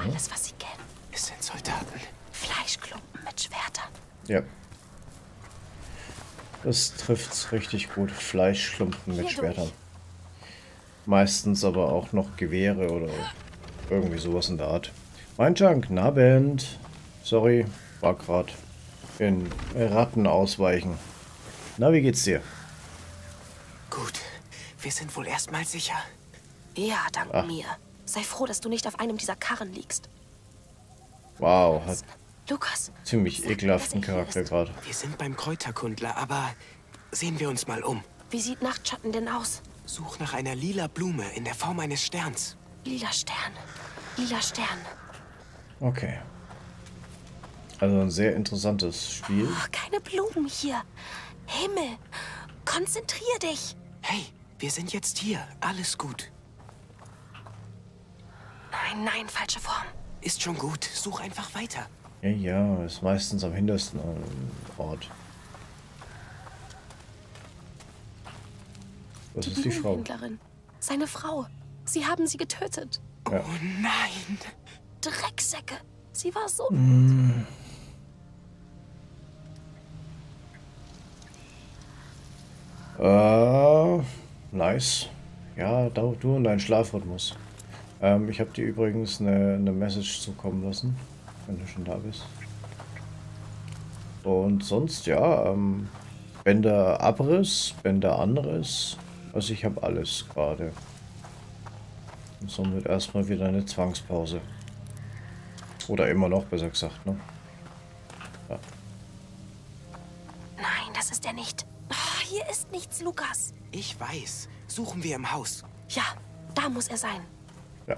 Alles, was sie kennen. Es sind Soldaten. Fleischklumpen mit Schwertern. Ja. Das trifft's richtig gut. Fleischklumpen mit Schwertern. Meistens aber auch noch Gewehre oder irgendwie sowas in der Art. Mein Junk, Nabend. Sorry, war grad in Ratten ausweichen. Na, wie geht's dir? Gut, wir sind wohl erstmal sicher. Ja, dank mir. Sei froh, dass du nicht auf einem dieser Karren liegst. Wow, hat Lukas ziemlich ekelhaften Charakter gerade. Wir sind beim Kräuterkundler, aber sehen wir uns mal um. Wie sieht Nachtschatten denn aus? Such nach einer lila Blume in der Form eines Sterns. Lila Stern. Lila Stern. Okay. Also ein sehr interessantes Spiel. Oh, keine Blumen hier. Himmel, konzentrier dich. Hey, wir sind jetzt hier. Alles gut. Nein, nein, falsche Form. Ist schon gut. Such einfach weiter. Ja, ja, ist meistens am hintersten Ort. Was ist die Frau? Seine Frau. Sie haben sie getötet. Ja. Oh nein. Drecksäcke. Sie war so... Mm. Nice. Ja, du und dein Schlafrhythmus. Ich habe dir übrigens eine Message zukommen lassen, wenn du schon da bist. Und sonst, ja, Bänder Abriss, Bänder Anriss. Also ich habe alles gerade. Und somit erstmal wieder eine Zwangspause. Oder immer noch, besser gesagt, ne? Ja. Nein, das ist er nicht. Oh, hier ist nichts, Lukas. Ich weiß. Suchen wir im Haus. Ja, da muss er sein. Ja.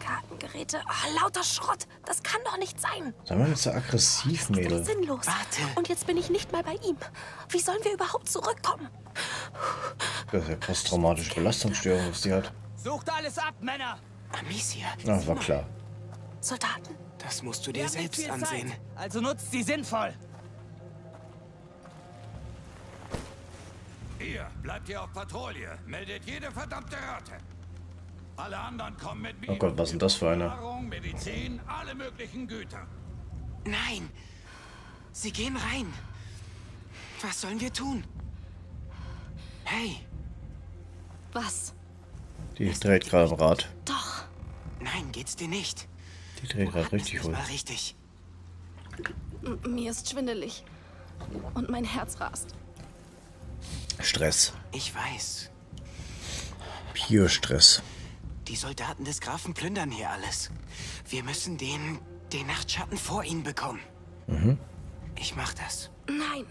Kartengeräte. Oh, lauter Schrott. Das kann doch nicht sein. Sei mal nicht so aggressiv, Mädel. Das ist sinnlos. Warte. Und jetzt bin ich nicht mal bei ihm. Wie sollen wir überhaupt zurückkommen? Das ist ja posttraumatische Belastungsstörung, was die hat. Sucht alles ab, Männer! Amicia. Na, war klar. Soldaten? Das musst du dir selbst ansehen. Also nutzt sie sinnvoll. Ihr bleibt hier auf Patrouille. Meldet jede verdammte Ratte. Alle anderen kommen mit mir. Oh Gott, was ist denn das für eine? Nahrung, Medizin, alle möglichen Güter. Nein. Sie gehen rein. Was sollen wir tun? Hey. Was? Die dreht gerade am Rad. Doch. Nein, geht's dir nicht. Die dreht gerade richtig hoch. Mir ist schwindelig. Und mein Herz rast. Stress. Ich weiß. Pure Stress. Die Soldaten des Grafen plündern hier alles. Wir müssen den Nachtschatten vor ihnen bekommen. Mhm. Ich mach das. Nein.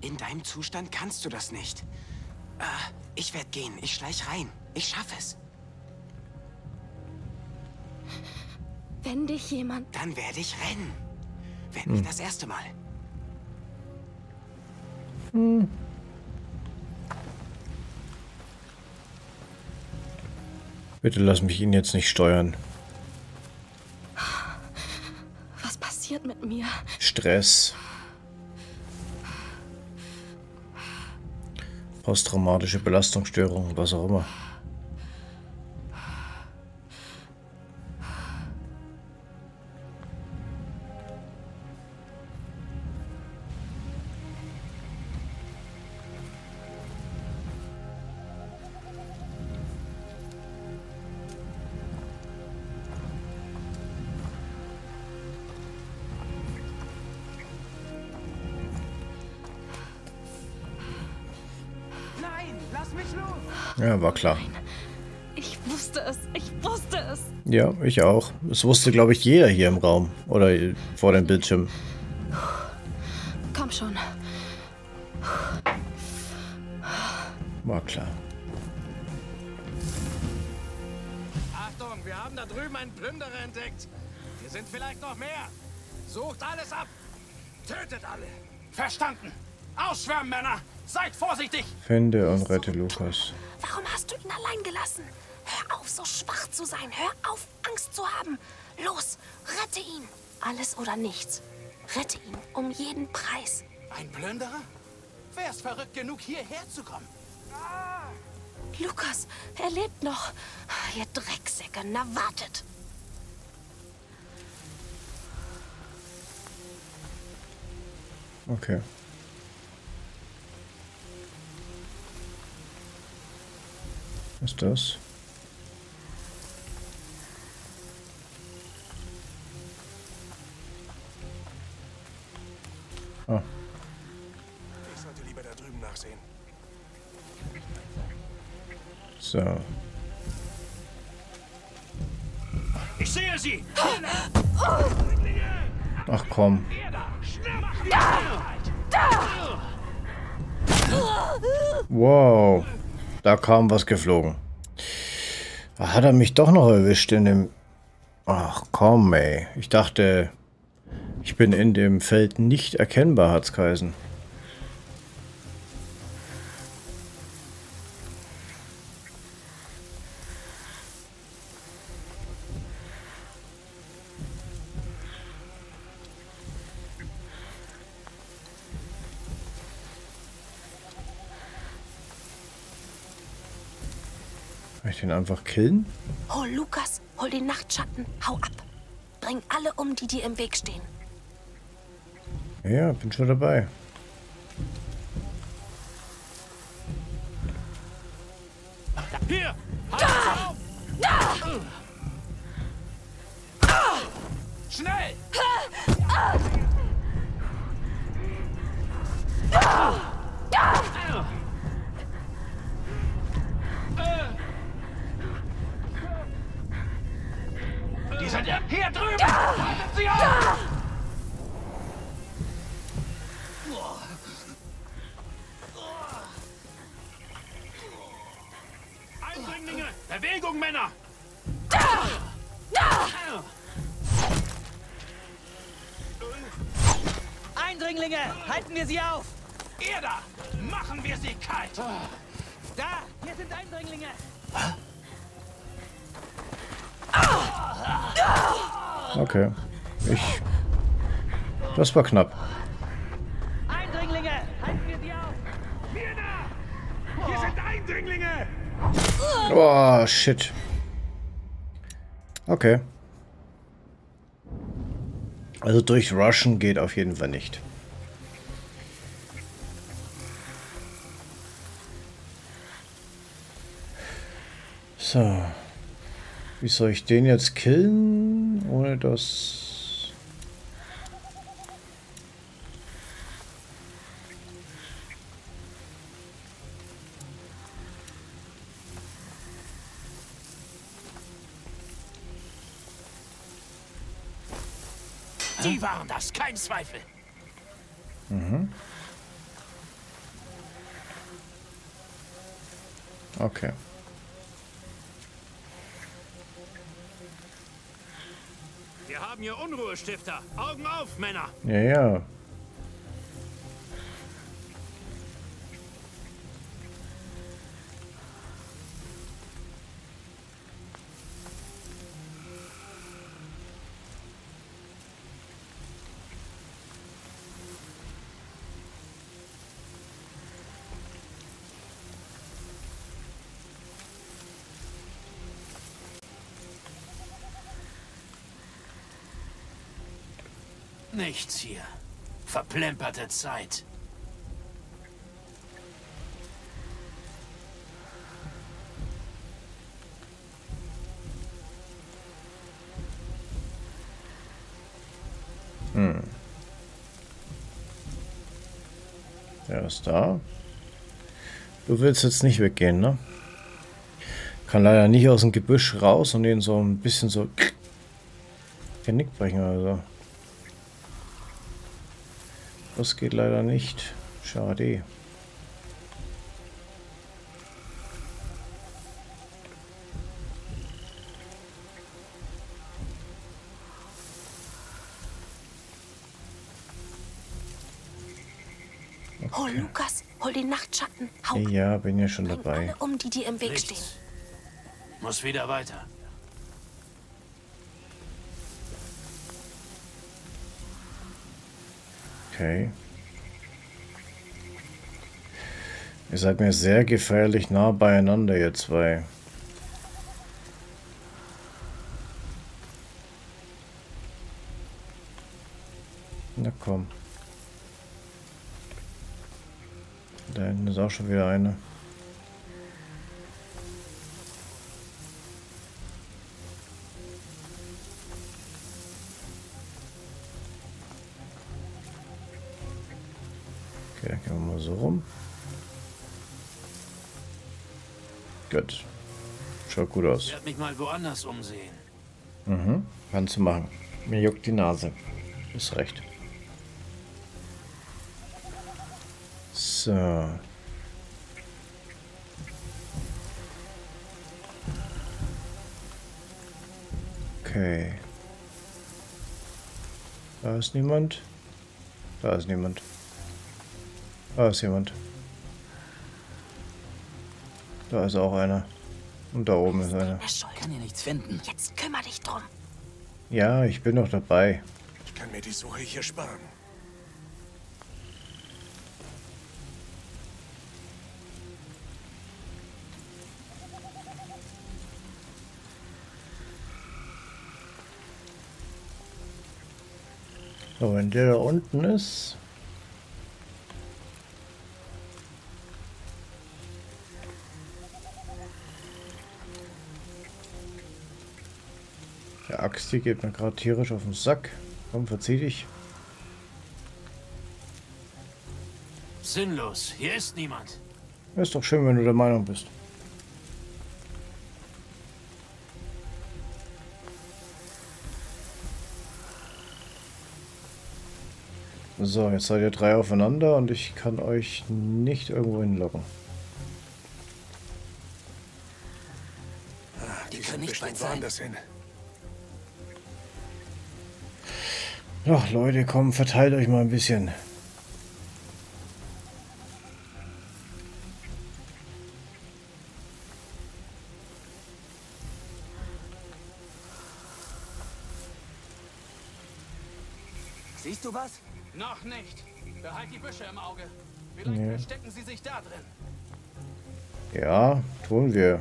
In deinem Zustand kannst du das nicht. Ich werde gehen. Ich schleich rein. Ich schaffe es. Wenn dich jemand... Dann werde ich rennen. Wenn nicht das erste Mal. Hm. Bitte lass mich ihn jetzt nicht steuern. Was passiert mit mir? Stress. Posttraumatische Belastungsstörung, was auch immer. Ja, war klar. Ich wusste es. Ich wusste es. Ja, ich auch. Es wusste, glaube ich, jeder hier im Raum. Oder vor dem Bildschirm. Komm schon. War klar. Achtung, wir haben da drüben einen Plünderer entdeckt. Hier sind vielleicht noch mehr. Sucht alles ab. Tötet alle. Verstanden. Ausschwärmen, Männer. Seid vorsichtig! Finde und rette Lukas. Warum hast du ihn allein gelassen? Hör auf, so schwach zu sein. Hör auf, Angst zu haben. Los, rette ihn. Alles oder nichts. Rette ihn um jeden Preis. Ein Plünderer? Wär's verrückt genug, hierher zu kommen? Ah! Lukas, er lebt noch. Ihr Drecksäcke, na wartet. Okay. Was ist das? Ah. Ich sollte lieber da drüben nachsehen. So. Ich sehe sie! Ach komm. Wow. Da kam was geflogen. Hat er mich doch noch erwischt in dem... Ach komm ey. Ich dachte, ich bin in dem Feld nicht erkennbar, hat's geheißen. Den einfach killen? Hol Lukas, hol den Nachtschatten, hau ab. Bring alle um, die dir im Weg stehen. Ja, bin schon dabei. Hier! Da! Da! Schnell! Da! Da! Hier drüben! Haltet sie auf! Eindringlinge! Bewegung, Männer! Da! Da! Eindringlinge! Halten wir sie auf! Ihr da! Machen wir sie kalt! Da! Hier sind Eindringlinge! Okay. Das war knapp. Eindringlinge! Halten wir sie auf! Hier da! Hier sind Eindringlinge! Oh, shit. Okay. Also durch Rushen geht auf jeden Fall nicht. So. Wie soll ich den jetzt killen, ohne dass... Die waren das, kein Zweifel. Mhm. Okay. Wir haben hier Unruhestifter. Augen auf, Männer! Ja, ja. Nichts hier. Verplemperte Zeit. Hm. Der ist da. Du willst jetzt nicht weggehen, ne? Kann leider nicht aus dem Gebüsch raus und den so ein bisschen so Genick brechen oder so. Das geht leider nicht. Schade. Okay. Hol Lukas, hol den Nachtschatten. Hau. Ja, bin ja schon dabei. Um die dir im Weg stehen. Muss wieder weiter. Ihr seid mir sehr gefährlich nah beieinander, ihr zwei. Na komm. Da hinten ist auch schon wieder eine. Okay, gehen wir mal so rum. Gut. Schaut gut aus. Ich werde mich mal woanders umsehen. Mhm, kannst du machen. Mir juckt die Nase. Ist recht. So. Okay. Da ist niemand. Da ist niemand. Da ist jemand. Da ist auch einer. Und da oben ist einer. Ich kann hier nichts finden. Jetzt kümmere dich drum. Ja, ich bin noch dabei. Ich kann mir die Suche hier sparen. So, wenn der da unten ist. Der Axt hier geht mir gerade tierisch auf den Sack. Komm, verzieh dich. Sinnlos, hier ist niemand. Ist doch schön, wenn du der Meinung bist. So, jetzt seid ihr drei aufeinander und ich kann euch nicht irgendwo hinlocken. Die können nicht weit sein. Ach Leute, komm, verteilt euch mal ein bisschen. Siehst du was? Noch nicht. Behalt die Büsche im Auge. Vielleicht verstecken sie sich da drin. Ja, tun wir.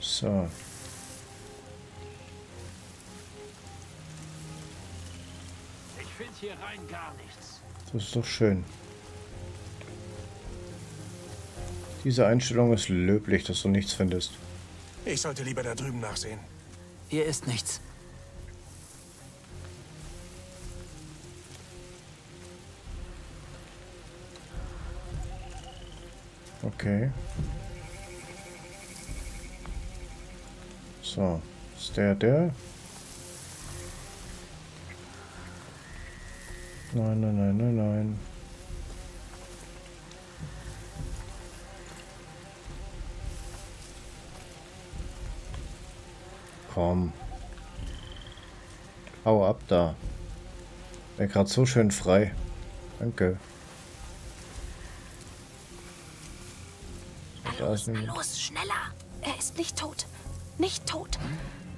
So. Ich finde hier rein gar nichts. Das ist doch schön. Diese Einstellung ist löblich, dass du nichts findest. Ich sollte lieber da drüben nachsehen. Hier ist nichts. Okay. So, ist der? Nein. Komm. Hau ab da. Wär gerade so schön frei. Danke. Na los, schneller. Er ist nicht tot. Nicht tot.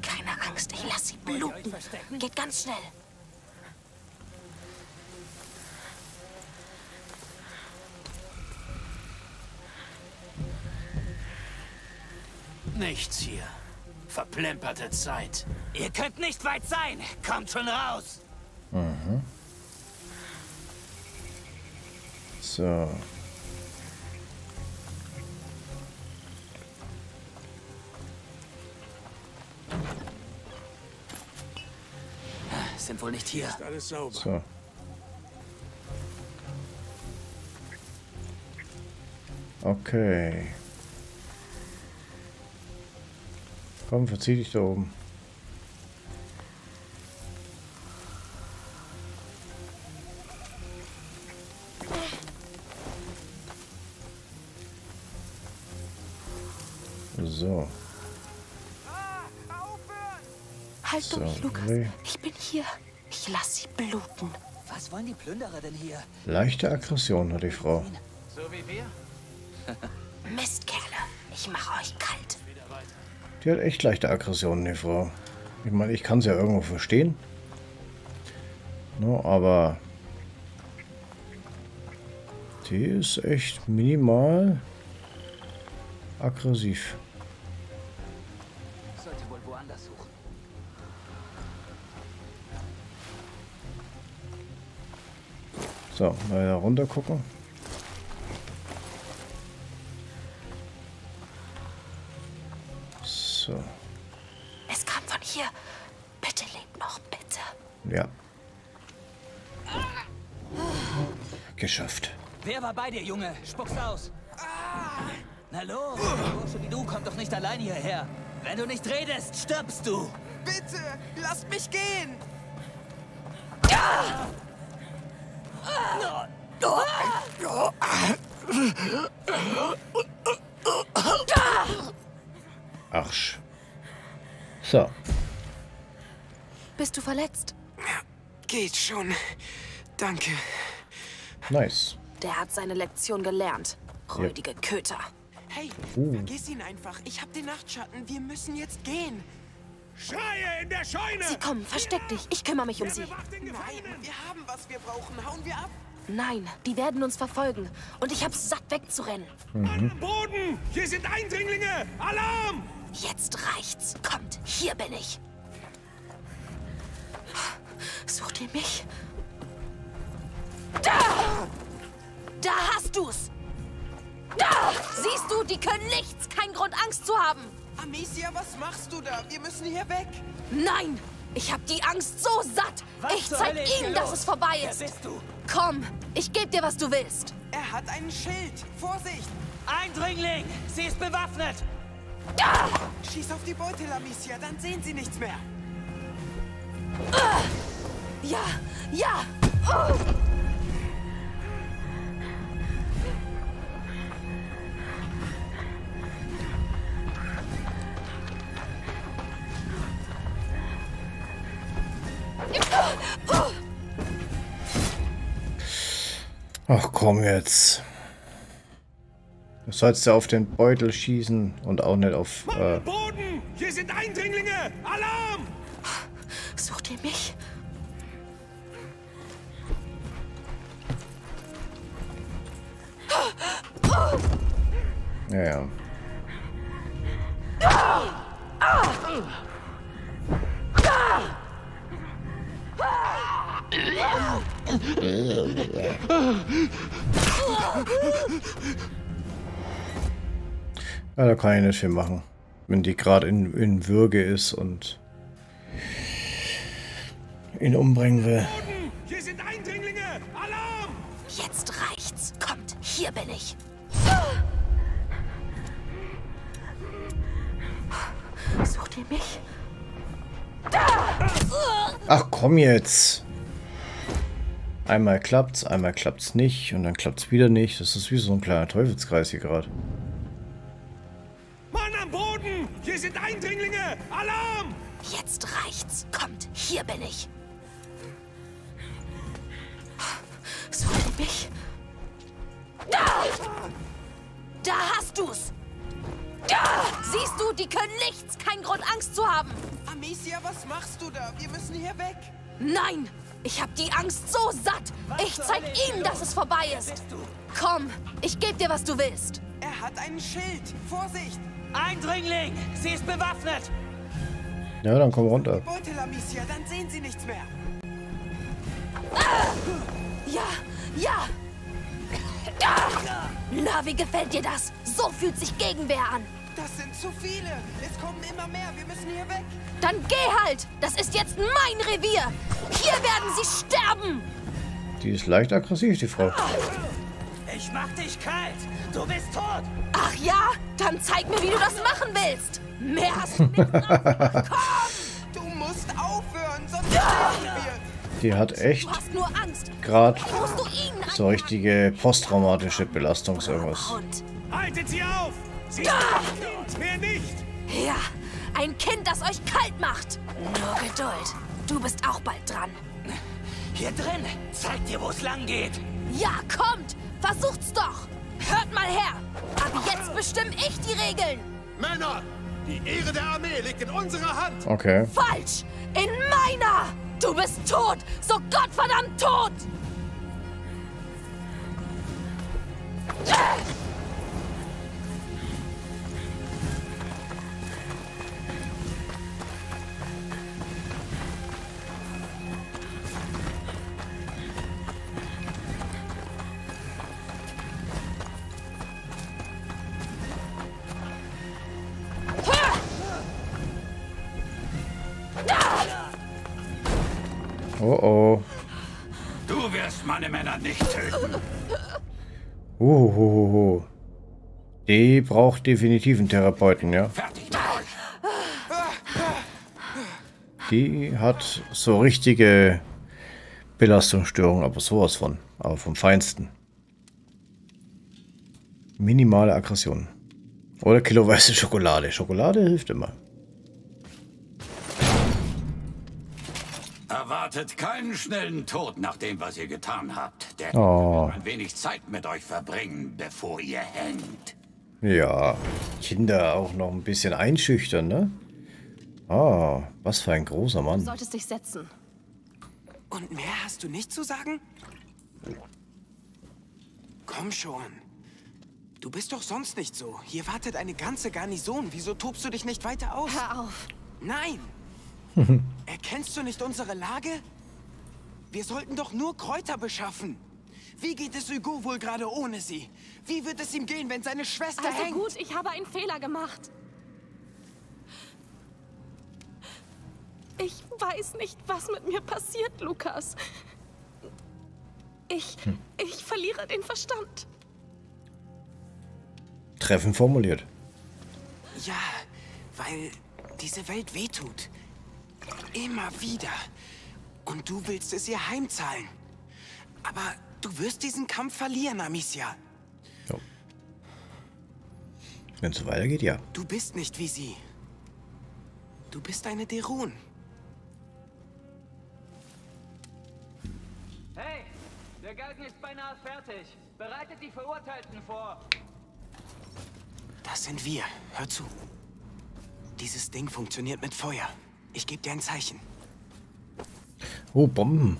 Keine Angst, ich lasse sie bluten. Geht ganz schnell. Nichts hier. Verplemperte Zeit. Ihr könnt nicht weit sein. Kommt schon raus. Mhm. So. Sind wohl nicht hier. Ist alles sauber. So. Okay. Komm, verzieh dich da oben. So. Halt durch, Lukas. Ich bin hier. Ich lasse sie bluten. Was wollen die Plünderer denn hier? Leichte Aggression hat die Frau. So wie wir? Mistkerle, ich mache euch kalt. Die hat echt leichte Aggressionen, die Frau. Ich meine, ich kann sie ja irgendwo verstehen. No, aber die ist echt minimal aggressiv. Sollte wohl woanders suchen. So, mal da runter gucken. So. Es kam von hier. Bitte lebt noch, bitte. Ja. Geschafft. Wer war bei dir, Junge? Spuck's aus. Na los, Bursche wie du kommt doch nicht allein hierher. Wenn du nicht redest, stirbst du. Bitte, lasst mich gehen. Arsch. So. Bist du verletzt? Geht schon. Danke. Nice. Der hat seine Lektion gelernt. Räudige Köter. Hey, vergiss ihn einfach. Ich hab den Nachtschatten. Wir müssen jetzt gehen. Schreie in der Scheune! Sie kommen, versteck dich. Ich kümmere mich um sie. Nein, wir haben, was wir brauchen. Hauen wir ab. Nein, die werden uns verfolgen. Und ich hab's satt, wegzurennen. An Boden! Hier sind Eindringlinge! Alarm! Jetzt reicht's. Kommt, hier bin ich. Sucht ihr mich? Da! Da hast du's! Da! Siehst du, die können nichts! Kein Grund, Angst zu haben! Amicia, was machst du da? Wir müssen hier weg! Nein! Ich hab die Angst so satt! Was ich zeig ihnen, dass es vorbei ist! Komm, ich geb dir, was du willst! Er hat einen Schild! Vorsicht! Eindringling! Sie ist bewaffnet! Da! Schieß auf die Beutel, Amicia, dann sehen sie nichts mehr! Ja! Ja! Oh. Ach komm jetzt. Du sollst ja auf den Beutel schießen und auch nicht auf. Boden! Hier sind Eindringlinge! Alarm! Sucht ihr mich? Ja. Ja, da kann ich nicht viel machen, wenn die gerade in Würge ist und ihn umbringen will. Hier sind Eindringlinge! Alarm! Jetzt reicht's. Kommt, hier bin ich. Sucht ihr mich? Ach komm jetzt! Einmal klappt's nicht und dann klappt's wieder nicht. Das ist wie so ein kleiner Teufelskreis hier gerade. Mann am Boden! Hier sind Eindringlinge! Alarm! Jetzt reicht's. Kommt, hier bin ich. Sucht ihr mich? Da hast du's! Ja! Siehst du, die können nichts! Kein Grund, Angst zu haben! Amicia, was machst du da? Wir müssen hier weg! Nein! Ich hab die Angst so satt! Ich zeig ihnen, dass es vorbei ist! Komm, ich geb dir, was du willst! Er hat einen Schild! Vorsicht! Eindringling! Sie ist bewaffnet! Ja, dann komm runter. Beutel, Amicia, dann sehen sie nichts mehr! Ja! Ja! Na, wie gefällt dir das? So fühlt sich Gegenwehr an. Das sind zu viele. Es kommen immer mehr. Wir müssen hier weg. Dann geh halt. Das ist jetzt mein Revier. Hier werden sie sterben. Die ist leicht aggressiv, die Frau. Ich mach dich kalt. Du bist tot. Ach ja? Dann zeig mir, wie du das machen willst. Mehr hast du nicht drauf. Komm. Du musst aufhören, sonst sterben wir. Die hat echt gerade so richtige posttraumatische Belastung, so irgendwas. Haltet sie auf! Sie sind mehr nicht! Ja, ein Kind, das euch kalt macht! Nur Geduld. Du bist auch bald dran. Hier drin, zeigt dir, wo es lang geht. Ja, kommt! Versucht's doch! Hört mal her! Ab jetzt bestimme ich die Regeln! Männer! Die Ehre der Armee liegt in unserer Hand! Okay. Falsch! In meiner! Du bist tot! So gottverdammt tot! Oh oh. Du wirst meine Männer nicht töten. Uhuhuhu. Die braucht definitiv einen Therapeuten, ja. Fertig mit euch. Die hat so richtige Belastungsstörungen, aber sowas von. Aber vom Feinsten. Minimale Aggression. Oder kiloweise Schokolade. Schokolade hilft immer. Erwartet keinen schnellen Tod nach dem, was ihr getan habt. Denn wir ein wenig Zeit mit euch verbringen, bevor ihr hängt. Ja, Kinder auch noch ein bisschen einschüchtern, ne? Ah, was für ein großer Mann. Du solltest dich setzen. Und mehr hast du nicht zu sagen? Komm schon. Du bist doch sonst nicht so. Hier wartet eine ganze Garnison. Wieso tobst du dich nicht weiter aus? Hör auf. Nein! Erkennst du nicht unsere Lage? Wir sollten doch nur Kräuter beschaffen. Wie geht es Hugo wohl gerade ohne sie? Wie wird es ihm gehen, wenn seine Schwester hängt? Gut, ich habe einen Fehler gemacht. Ich weiß nicht, was mit mir passiert, Lukas. Ich verliere den Verstand. Treffend formuliert. Ja, weil diese Welt wehtut. Immer wieder. Und du willst es ihr heimzahlen. Aber du wirst diesen Kampf verlieren, Amicia. Ja. Wenn es so weitergeht, ja. Du bist nicht wie sie. Du bist eine Derun. Hey, der Galgen ist beinahe fertig. Bereitet die Verurteilten vor. Das sind wir. Hör zu. Dieses Ding funktioniert mit Feuer. Ich gebe dir ein Zeichen. Oh, Bomben.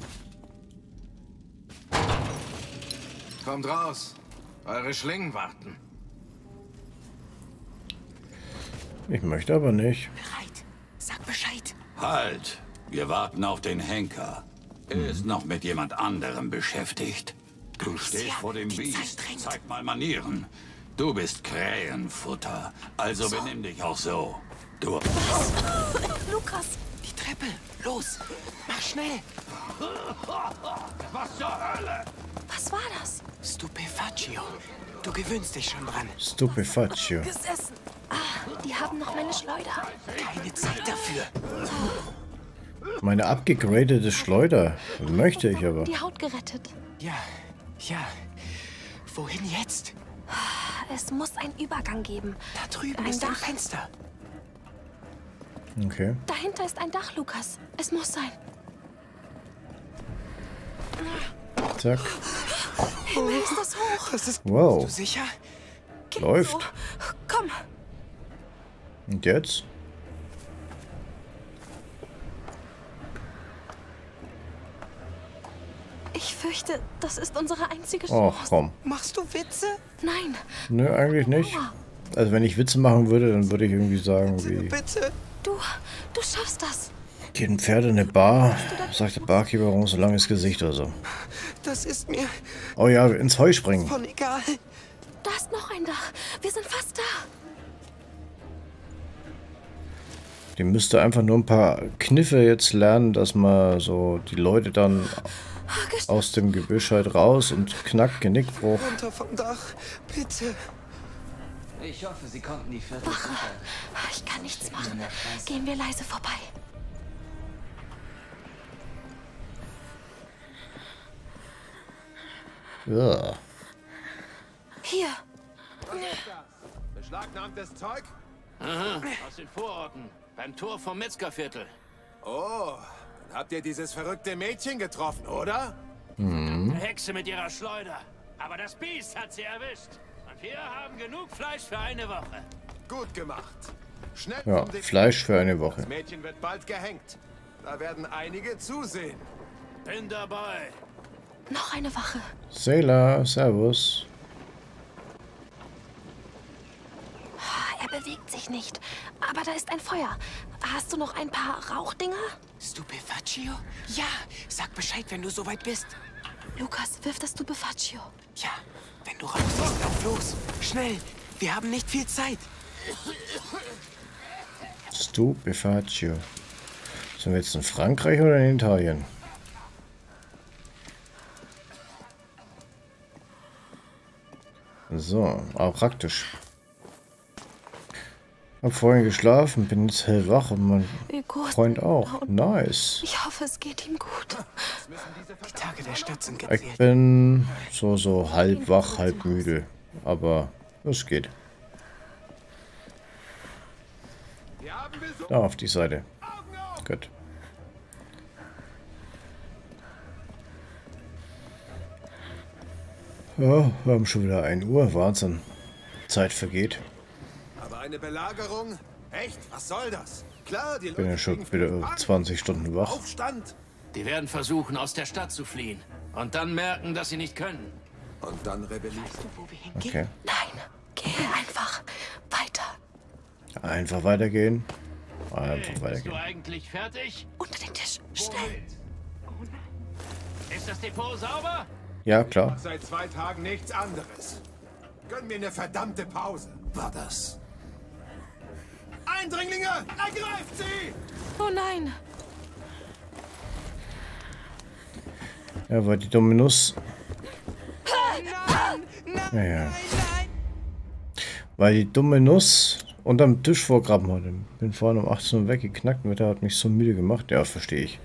Kommt raus. Eure Schlingen warten. Ich möchte aber nicht. Bereit. Sag Bescheid. Halt. Wir warten auf den Henker. Er ist noch mit jemand anderem beschäftigt. Du stehst vor dem Biest. Zeig mal Manieren. Du bist Krähenfutter. Also benimm dich auch so. Du. Lukas, die Treppe. Los, mach schnell. Was zur Hölle? Was war das? Stupefaccio. Du gewöhnst dich schon dran. Stupefaccio. Gesessen. Ah, die haben noch meine Schleuder. Keine Zeit dafür. Meine abgegradete Schleuder. Möchte ich aber. Die Haut gerettet. Ja, ja. Wohin jetzt? Es muss einen Übergang geben. Da drüben ist ein Fenster. Okay. Dahinter ist ein Dach, Lukas. Es muss sein. Zack. Himmel, ist das hoch. Das ist, wow. Bist du sicher? Läuft. So. Komm. Und jetzt? Ich fürchte, das ist unsere einzige Chance. Ach, komm. Machst du Witze? Nein. Nö, eigentlich nicht. Also wenn ich Witze machen würde, dann würde ich irgendwie sagen, wie... Bitte. Du schaffst das. Geht ein Pferd in eine Bar, sagt der Barkeeper, warum so langes Gesicht oder so. Das ist mir... Oh ja, ins Heu springen. Voll egal. Da ist noch ein Dach. Wir sind fast da. Die müsste einfach nur ein paar Kniffe jetzt lernen, dass man so die Leute dann aus dem Gebüsch halt raus und knack, Genickbruch. Runter vom Dach, bitte. Ich hoffe, sie konnten die vierte. Ich kann nichts machen. Gehen wir leise vorbei. Ja. Hier. Beschlagnahmtes Zeug? Aha. Aus den Vororten. Beim Tor vom Metzgerviertel. Oh, dann habt ihr dieses verrückte Mädchen getroffen, oder? Mhm. Eine Hexe mit ihrer Schleuder. Aber das Biest hat sie erwischt. Wir haben genug Fleisch für eine Woche. Gut gemacht. Schnell. Ja, Fleisch für eine Woche. Das Mädchen wird bald gehängt. Da werden einige zusehen. Bin dabei. Noch eine Wache. Sailor, servus. Er bewegt sich nicht, aber da ist ein Feuer. Hast du noch ein paar Rauchdinger? Stupefaccio? Ja, sag Bescheid, wenn du soweit bist. Lukas, wirf das Stupefaccio. Ja, wenn du raus bist, lauf los. Schnell, wir haben nicht viel Zeit. Stupefaccio. Sind wir jetzt in Frankreich oder in Italien? So, aber praktisch. Hab vorhin geschlafen, bin jetzt hellwach und mein Freund auch. Nice. Ich hoffe, es geht ihm gut. Die Tage der Stadt sind gezählt. Ich bin so halb wach, halb müde. Aber es geht. Da auf die Seite. Gut. Ja, wir haben schon wieder 1 Uhr. Wahnsinn. Zeit vergeht. Eine Belagerung? Echt? Was soll das? Klar, die Leute. Ich bin ja schon wieder 20 Stunden wach. Aufstand. Die werden versuchen, aus der Stadt zu fliehen. Und dann merken, dass sie nicht können. Und dann rebellieren. Weißt du, wo wir hingehen? Okay. Nein, geh einfach weiter. Einfach weitergehen. Einfach weitergehen. Bist du eigentlich fertig? Unter den Tisch, schnell. Oh nein. Ist das Depot sauber? Ja, klar. Seit 2 Tagen nichts anderes. Gönn mir eine verdammte Pause. War das? Eindringlinge, ergreift sie! Oh nein! Ja, war die Dominus. Ja, ja. Weil die dumme Nuss unterm Tisch vorgraben hat. Bin vorhin um 18 Uhr weggeknackt. Das Wetter hat mich so müde gemacht. Ja, verstehe ich.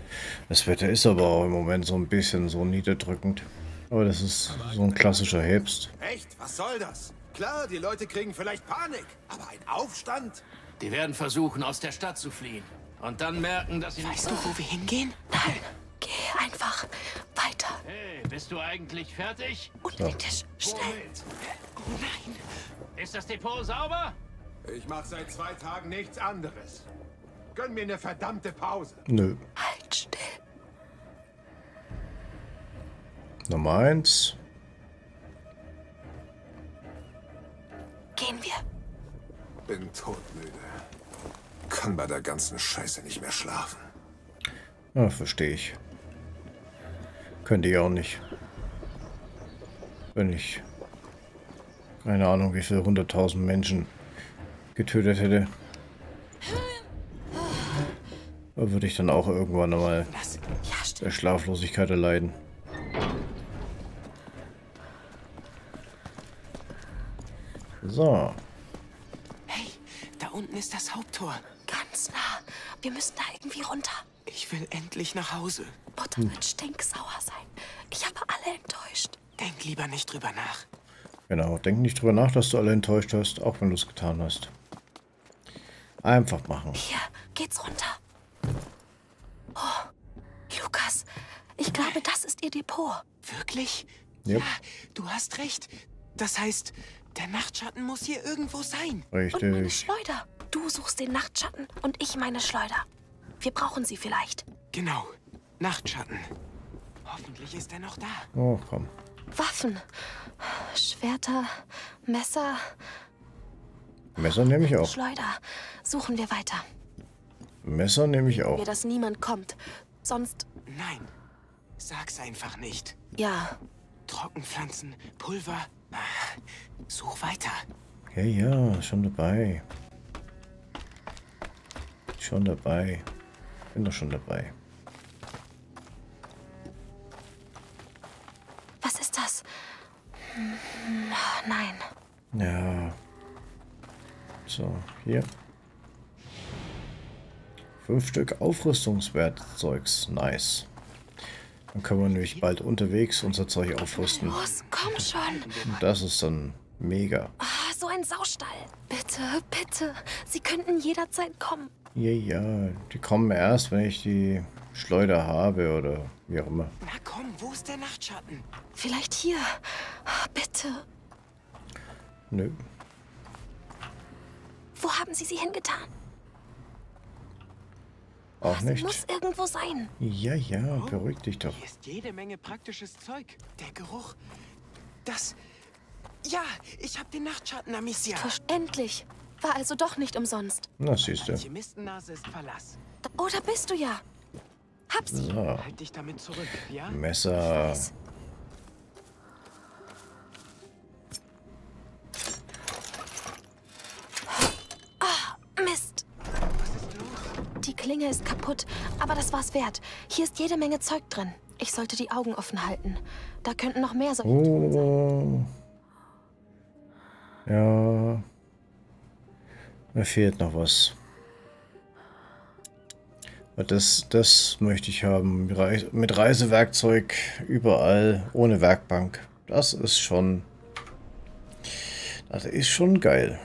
Das Wetter ist aber auch im Moment so ein bisschen so niederdrückend. Aber das ist so ein klassischer Herbst. Echt? Was soll das? Klar, die Leute kriegen vielleicht Panik. Aber ein Aufstand? Die werden versuchen, aus der Stadt zu fliehen. Und dann merken, dass sie nicht... Weißt du, wo wir hingehen? Nein, geh einfach weiter. Hey, bist du eigentlich fertig? Und den Tisch, schnell. Oh nein. Ist das Depot sauber? Ich mache seit 2 Tagen nichts anderes. Gönn mir eine verdammte Pause. Nö. Halt still. Nummer 1. Gehen wir. Bin todmüde. Kann bei der ganzen Scheiße nicht mehr schlafen. Ja, verstehe ich. Könnte ich auch nicht. Wenn ich keine Ahnung, wie viele 100.000 Menschen getötet hätte, würde ich dann auch irgendwann nochmal der Schlaflosigkeit erleiden. So. Unten ist das Haupttor. Ganz nah. Wir müssen da irgendwie runter. Ich will endlich nach Hause. Butter wird stinksauer sein. Ich habe alle enttäuscht. Denk lieber nicht drüber nach. Genau, denk nicht drüber nach, dass du alle enttäuscht hast, auch wenn du es getan hast. Einfach machen. Hier, geht's runter. Oh, Lukas, ich glaube, das ist ihr Depot. Wirklich? Yep. Ja, du hast recht. Das heißt... Der Nachtschatten muss hier irgendwo sein. Richtig. Und meine Schleuder. Du suchst den Nachtschatten und ich meine Schleuder. Wir brauchen sie vielleicht. Genau. Nachtschatten. Hoffentlich ist er noch da. Oh, komm. Waffen. Schwerter, Messer. Messer nehme ich auch. Schleuder. Suchen wir weiter. Messer nehme ich auch. Mir, dass niemand kommt. Sonst... Nein. Sag's einfach nicht. Ja. Trockenpflanzen, Pulver... Such weiter. Ja, ja, schon dabei. Schon dabei. Bin doch schon dabei. Was ist das? Nein. Ja. So, hier. 5 Stück Aufrüstungswertzeugs. Nice. Dann können wir nämlich bald unterwegs unser Zeug aufrüsten. Los, komm schon. Und das ist dann mega. Ah, so ein Saustall. Bitte, bitte. Sie könnten jederzeit kommen. Ja, ja. Die kommen erst, wenn ich die Schleuder habe oder wie auch immer. Na komm, wo ist der Nachtschatten? Vielleicht hier. Bitte. Nö. Wo haben Sie sie hingetan? Auch nicht. Muss irgendwo sein. Ja, ja, beruhig dich doch. Hier ist jede Menge praktisches Zeug. Der Geruch. Das. Ja, ich habe den Nachtschatten, Amicia. Endlich. War also doch nicht umsonst. Na, siehst du. Die Mistennase ist Verlass. Oh, da bist du ja. Hab's. So. Halt dich damit zurück, ja? Messer. Oh, Mist. Was ist los? Die Klinge ist kaputt, aber das war's wert. Hier ist jede Menge Zeug drin. Ich sollte die Augen offen halten. Da könnten noch mehr Sachen drin sein. Ja. Mir fehlt noch was. Das möchte ich haben. Mit Reisewerkzeug überall, ohne Werkbank. Das ist schon geil.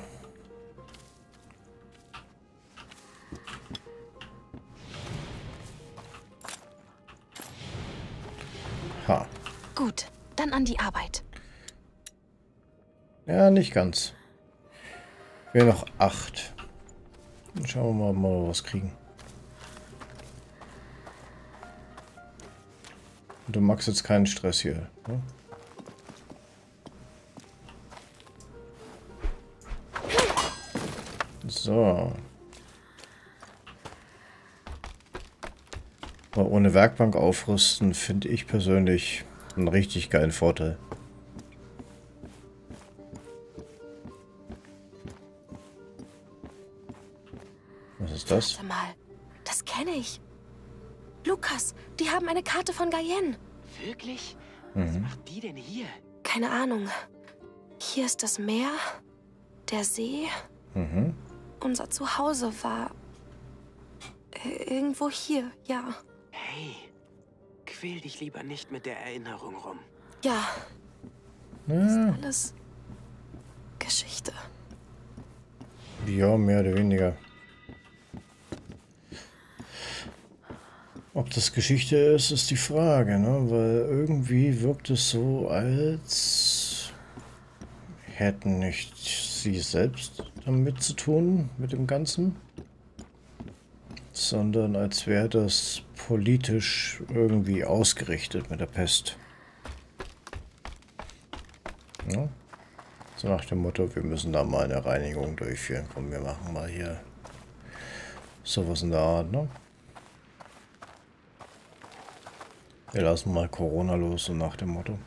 Ha. Gut, dann an die Arbeit. Ja, nicht ganz. Wir noch 8. Dann schauen wir mal, ob wir was kriegen. Du magst jetzt keinen Stress hier. Ne? So. Aber ohne Werkbank aufrüsten finde ich persönlich einen richtig geilen Vorteil. Was ist das? Warte mal, das kenne ich. Lukas, die haben eine Karte von Guyenne. Wirklich? Was macht die denn hier? Keine Ahnung. Hier ist das Meer, der See. Unser Zuhause war irgendwo hier, ja. Hey, quäl dich lieber nicht mit der Erinnerung rum. Ja, das ist alles Geschichte. Ja, mehr oder weniger. Ob das Geschichte ist, ist die Frage, ne? Weil irgendwie wirkt es so, als hätten nicht sie selbst damit zu tun, mit dem Ganzen, sondern als wäre das politisch irgendwie ausgerichtet mit der Pest. Ne? So nach dem Motto, wir müssen da mal eine Reinigung durchführen. Komm, wir machen mal hier sowas in der Art, ne? Wir lassen mal Corona los, so nach dem Motto.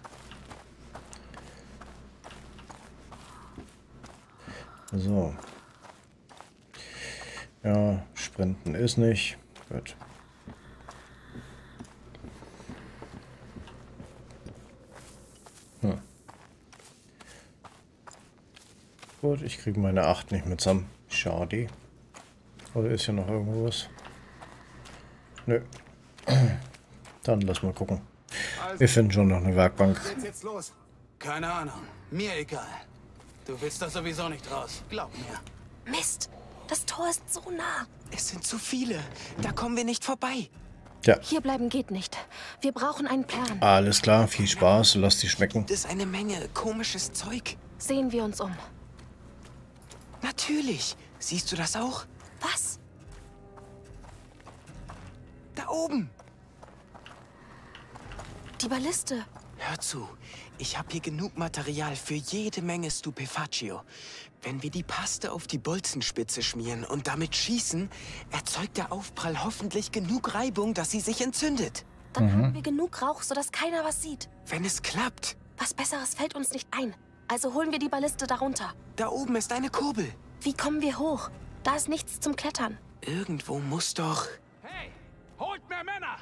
So. Ja, Sprinten ist nicht. Gut. Hm. Gut, ich kriege meine 8 nicht mehr zusammen. Schade. Oder ist hier noch irgendwo was? Nö. Dann lass mal gucken. Also, wir finden schon noch eine Werkbank. Was ist jetzt los? Keine Ahnung. Mir egal. Du willst das sowieso nicht raus. Glaub mir. Mist. Das Tor ist so nah. Es sind zu viele. Da kommen wir nicht vorbei. Ja. Hier bleiben geht nicht. Wir brauchen einen Plan. Alles klar. Viel Spaß. Lass dich schmecken. Das ist eine Menge komisches Zeug. Sehen wir uns um. Natürlich. Siehst du das auch? Was? Da oben. Die Balliste. Hör zu, ich habe hier genug Material für jede Menge Stupefaccio. Wenn wir die Paste auf die Bolzenspitze schmieren und damit schießen, erzeugt der Aufprall hoffentlich genug Reibung, dass sie sich entzündet. Dann haben wir genug Rauch, sodass keiner was sieht. Wenn es klappt. Was Besseres fällt uns nicht ein. Also holen wir die Balliste darunter. Da oben ist eine Kurbel. Wie kommen wir hoch? Da ist nichts zum Klettern. Irgendwo muss doch... Hey, holt mehr Männer!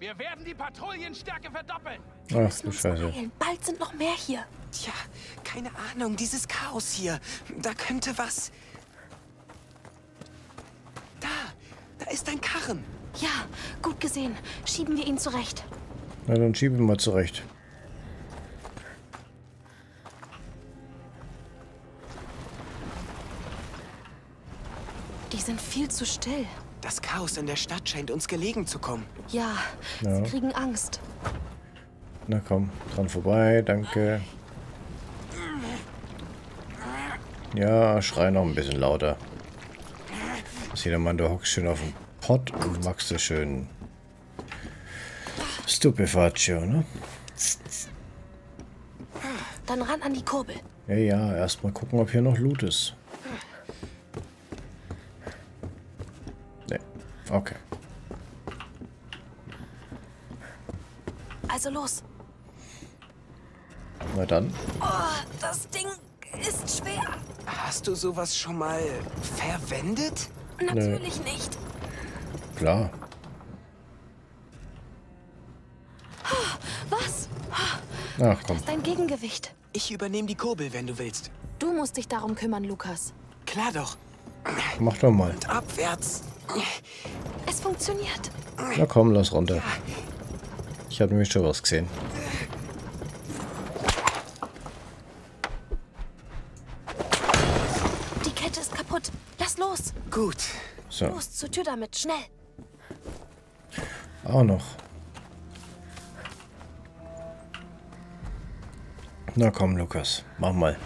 Wir werden die Patrouillenstärke verdoppeln. Ach du Scheiße. Bald sind noch mehr hier. Tja, keine Ahnung, dieses Chaos hier. Da könnte was... Da ist ein Karren. Ja, gut gesehen. Schieben wir ihn zurecht. Na, dann schieben wir mal zurecht. Die sind viel zu still. Das Chaos in der Stadt scheint uns gelegen zu kommen. Ja, ja. Sie kriegen Angst. Na komm, dran vorbei, danke. Ja, schrei noch ein bisschen lauter. Dass jeder Mann, der hockt schön auf dem Hot und magst du schön Stupefaccio, ne? Dann ran an die Kurbel. Ja, ja, erstmal gucken, ob hier noch Loot ist. Ne, okay. Also los. Na dann. Oh, das Ding ist schwer. Hast du sowas schon mal verwendet? Natürlich nicht. Klar. Was? Ach komm. Das ist dein Gegengewicht. Ich übernehme die Kurbel, wenn du willst. Du musst dich darum kümmern, Lukas. Klar doch. Mach doch mal. Und abwärts. Es funktioniert. Na komm, lass runter. Ich habe nämlich schon was gesehen. Die Kette ist kaputt. Lass los. Gut. So. Los zur Tür damit, schnell. Auch noch. Na komm, Lukas, mach mal.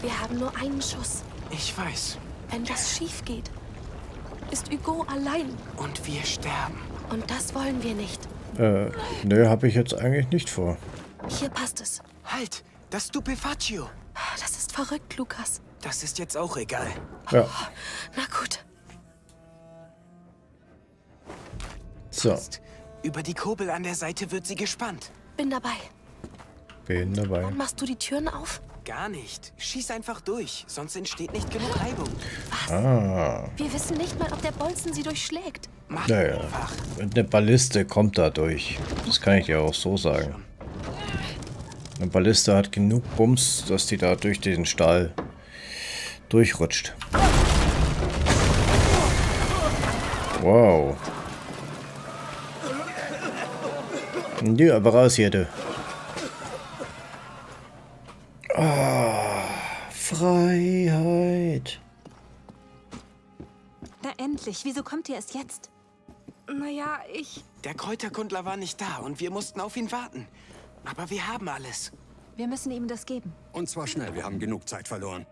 Wir haben nur einen Schuss. Ich weiß. Wenn das schief geht, ist Hugo allein. Und wir sterben. Und das wollen wir nicht. Nö, habe ich jetzt eigentlich nicht vor. Hier passt es. Halt, das Stupefaccio. Das ist verrückt, Lukas. Das ist jetzt auch egal. Ja. Na gut. So. Über die Kurbel an der Seite wird sie gespannt. Bin dabei. Bin dabei. Wann machst du die Türen auf? Gar nicht. Schieß einfach durch, sonst entsteht nicht genug Reibung. Was? Ah. Wir wissen nicht mal, ob der Bolzen sie durchschlägt. Mach einfach. Eine Balliste kommt da durch. Das kann ich dir auch so sagen. Eine Balliste hat genug Bums, dass die da durch den Stahl durchrutscht. Wow. Ja, aber raus hier, du. Ah, Freiheit. Na endlich, wieso kommt ihr erst jetzt? Naja, ich... Der Kräuterkundler war nicht da und wir mussten auf ihn warten. Aber wir haben alles. Wir müssen ihm das geben. Und zwar schnell, wir haben genug Zeit verloren.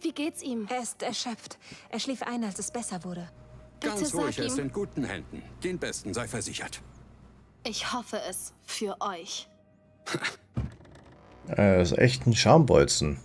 Wie geht's ihm? Er ist erschöpft. Er schlief ein, als es besser wurde. Bitte ganz ruhig, er ist in guten Händen. Den besten, sei versichert. Ich hoffe es für euch. Das ist echt ein Schambolzen.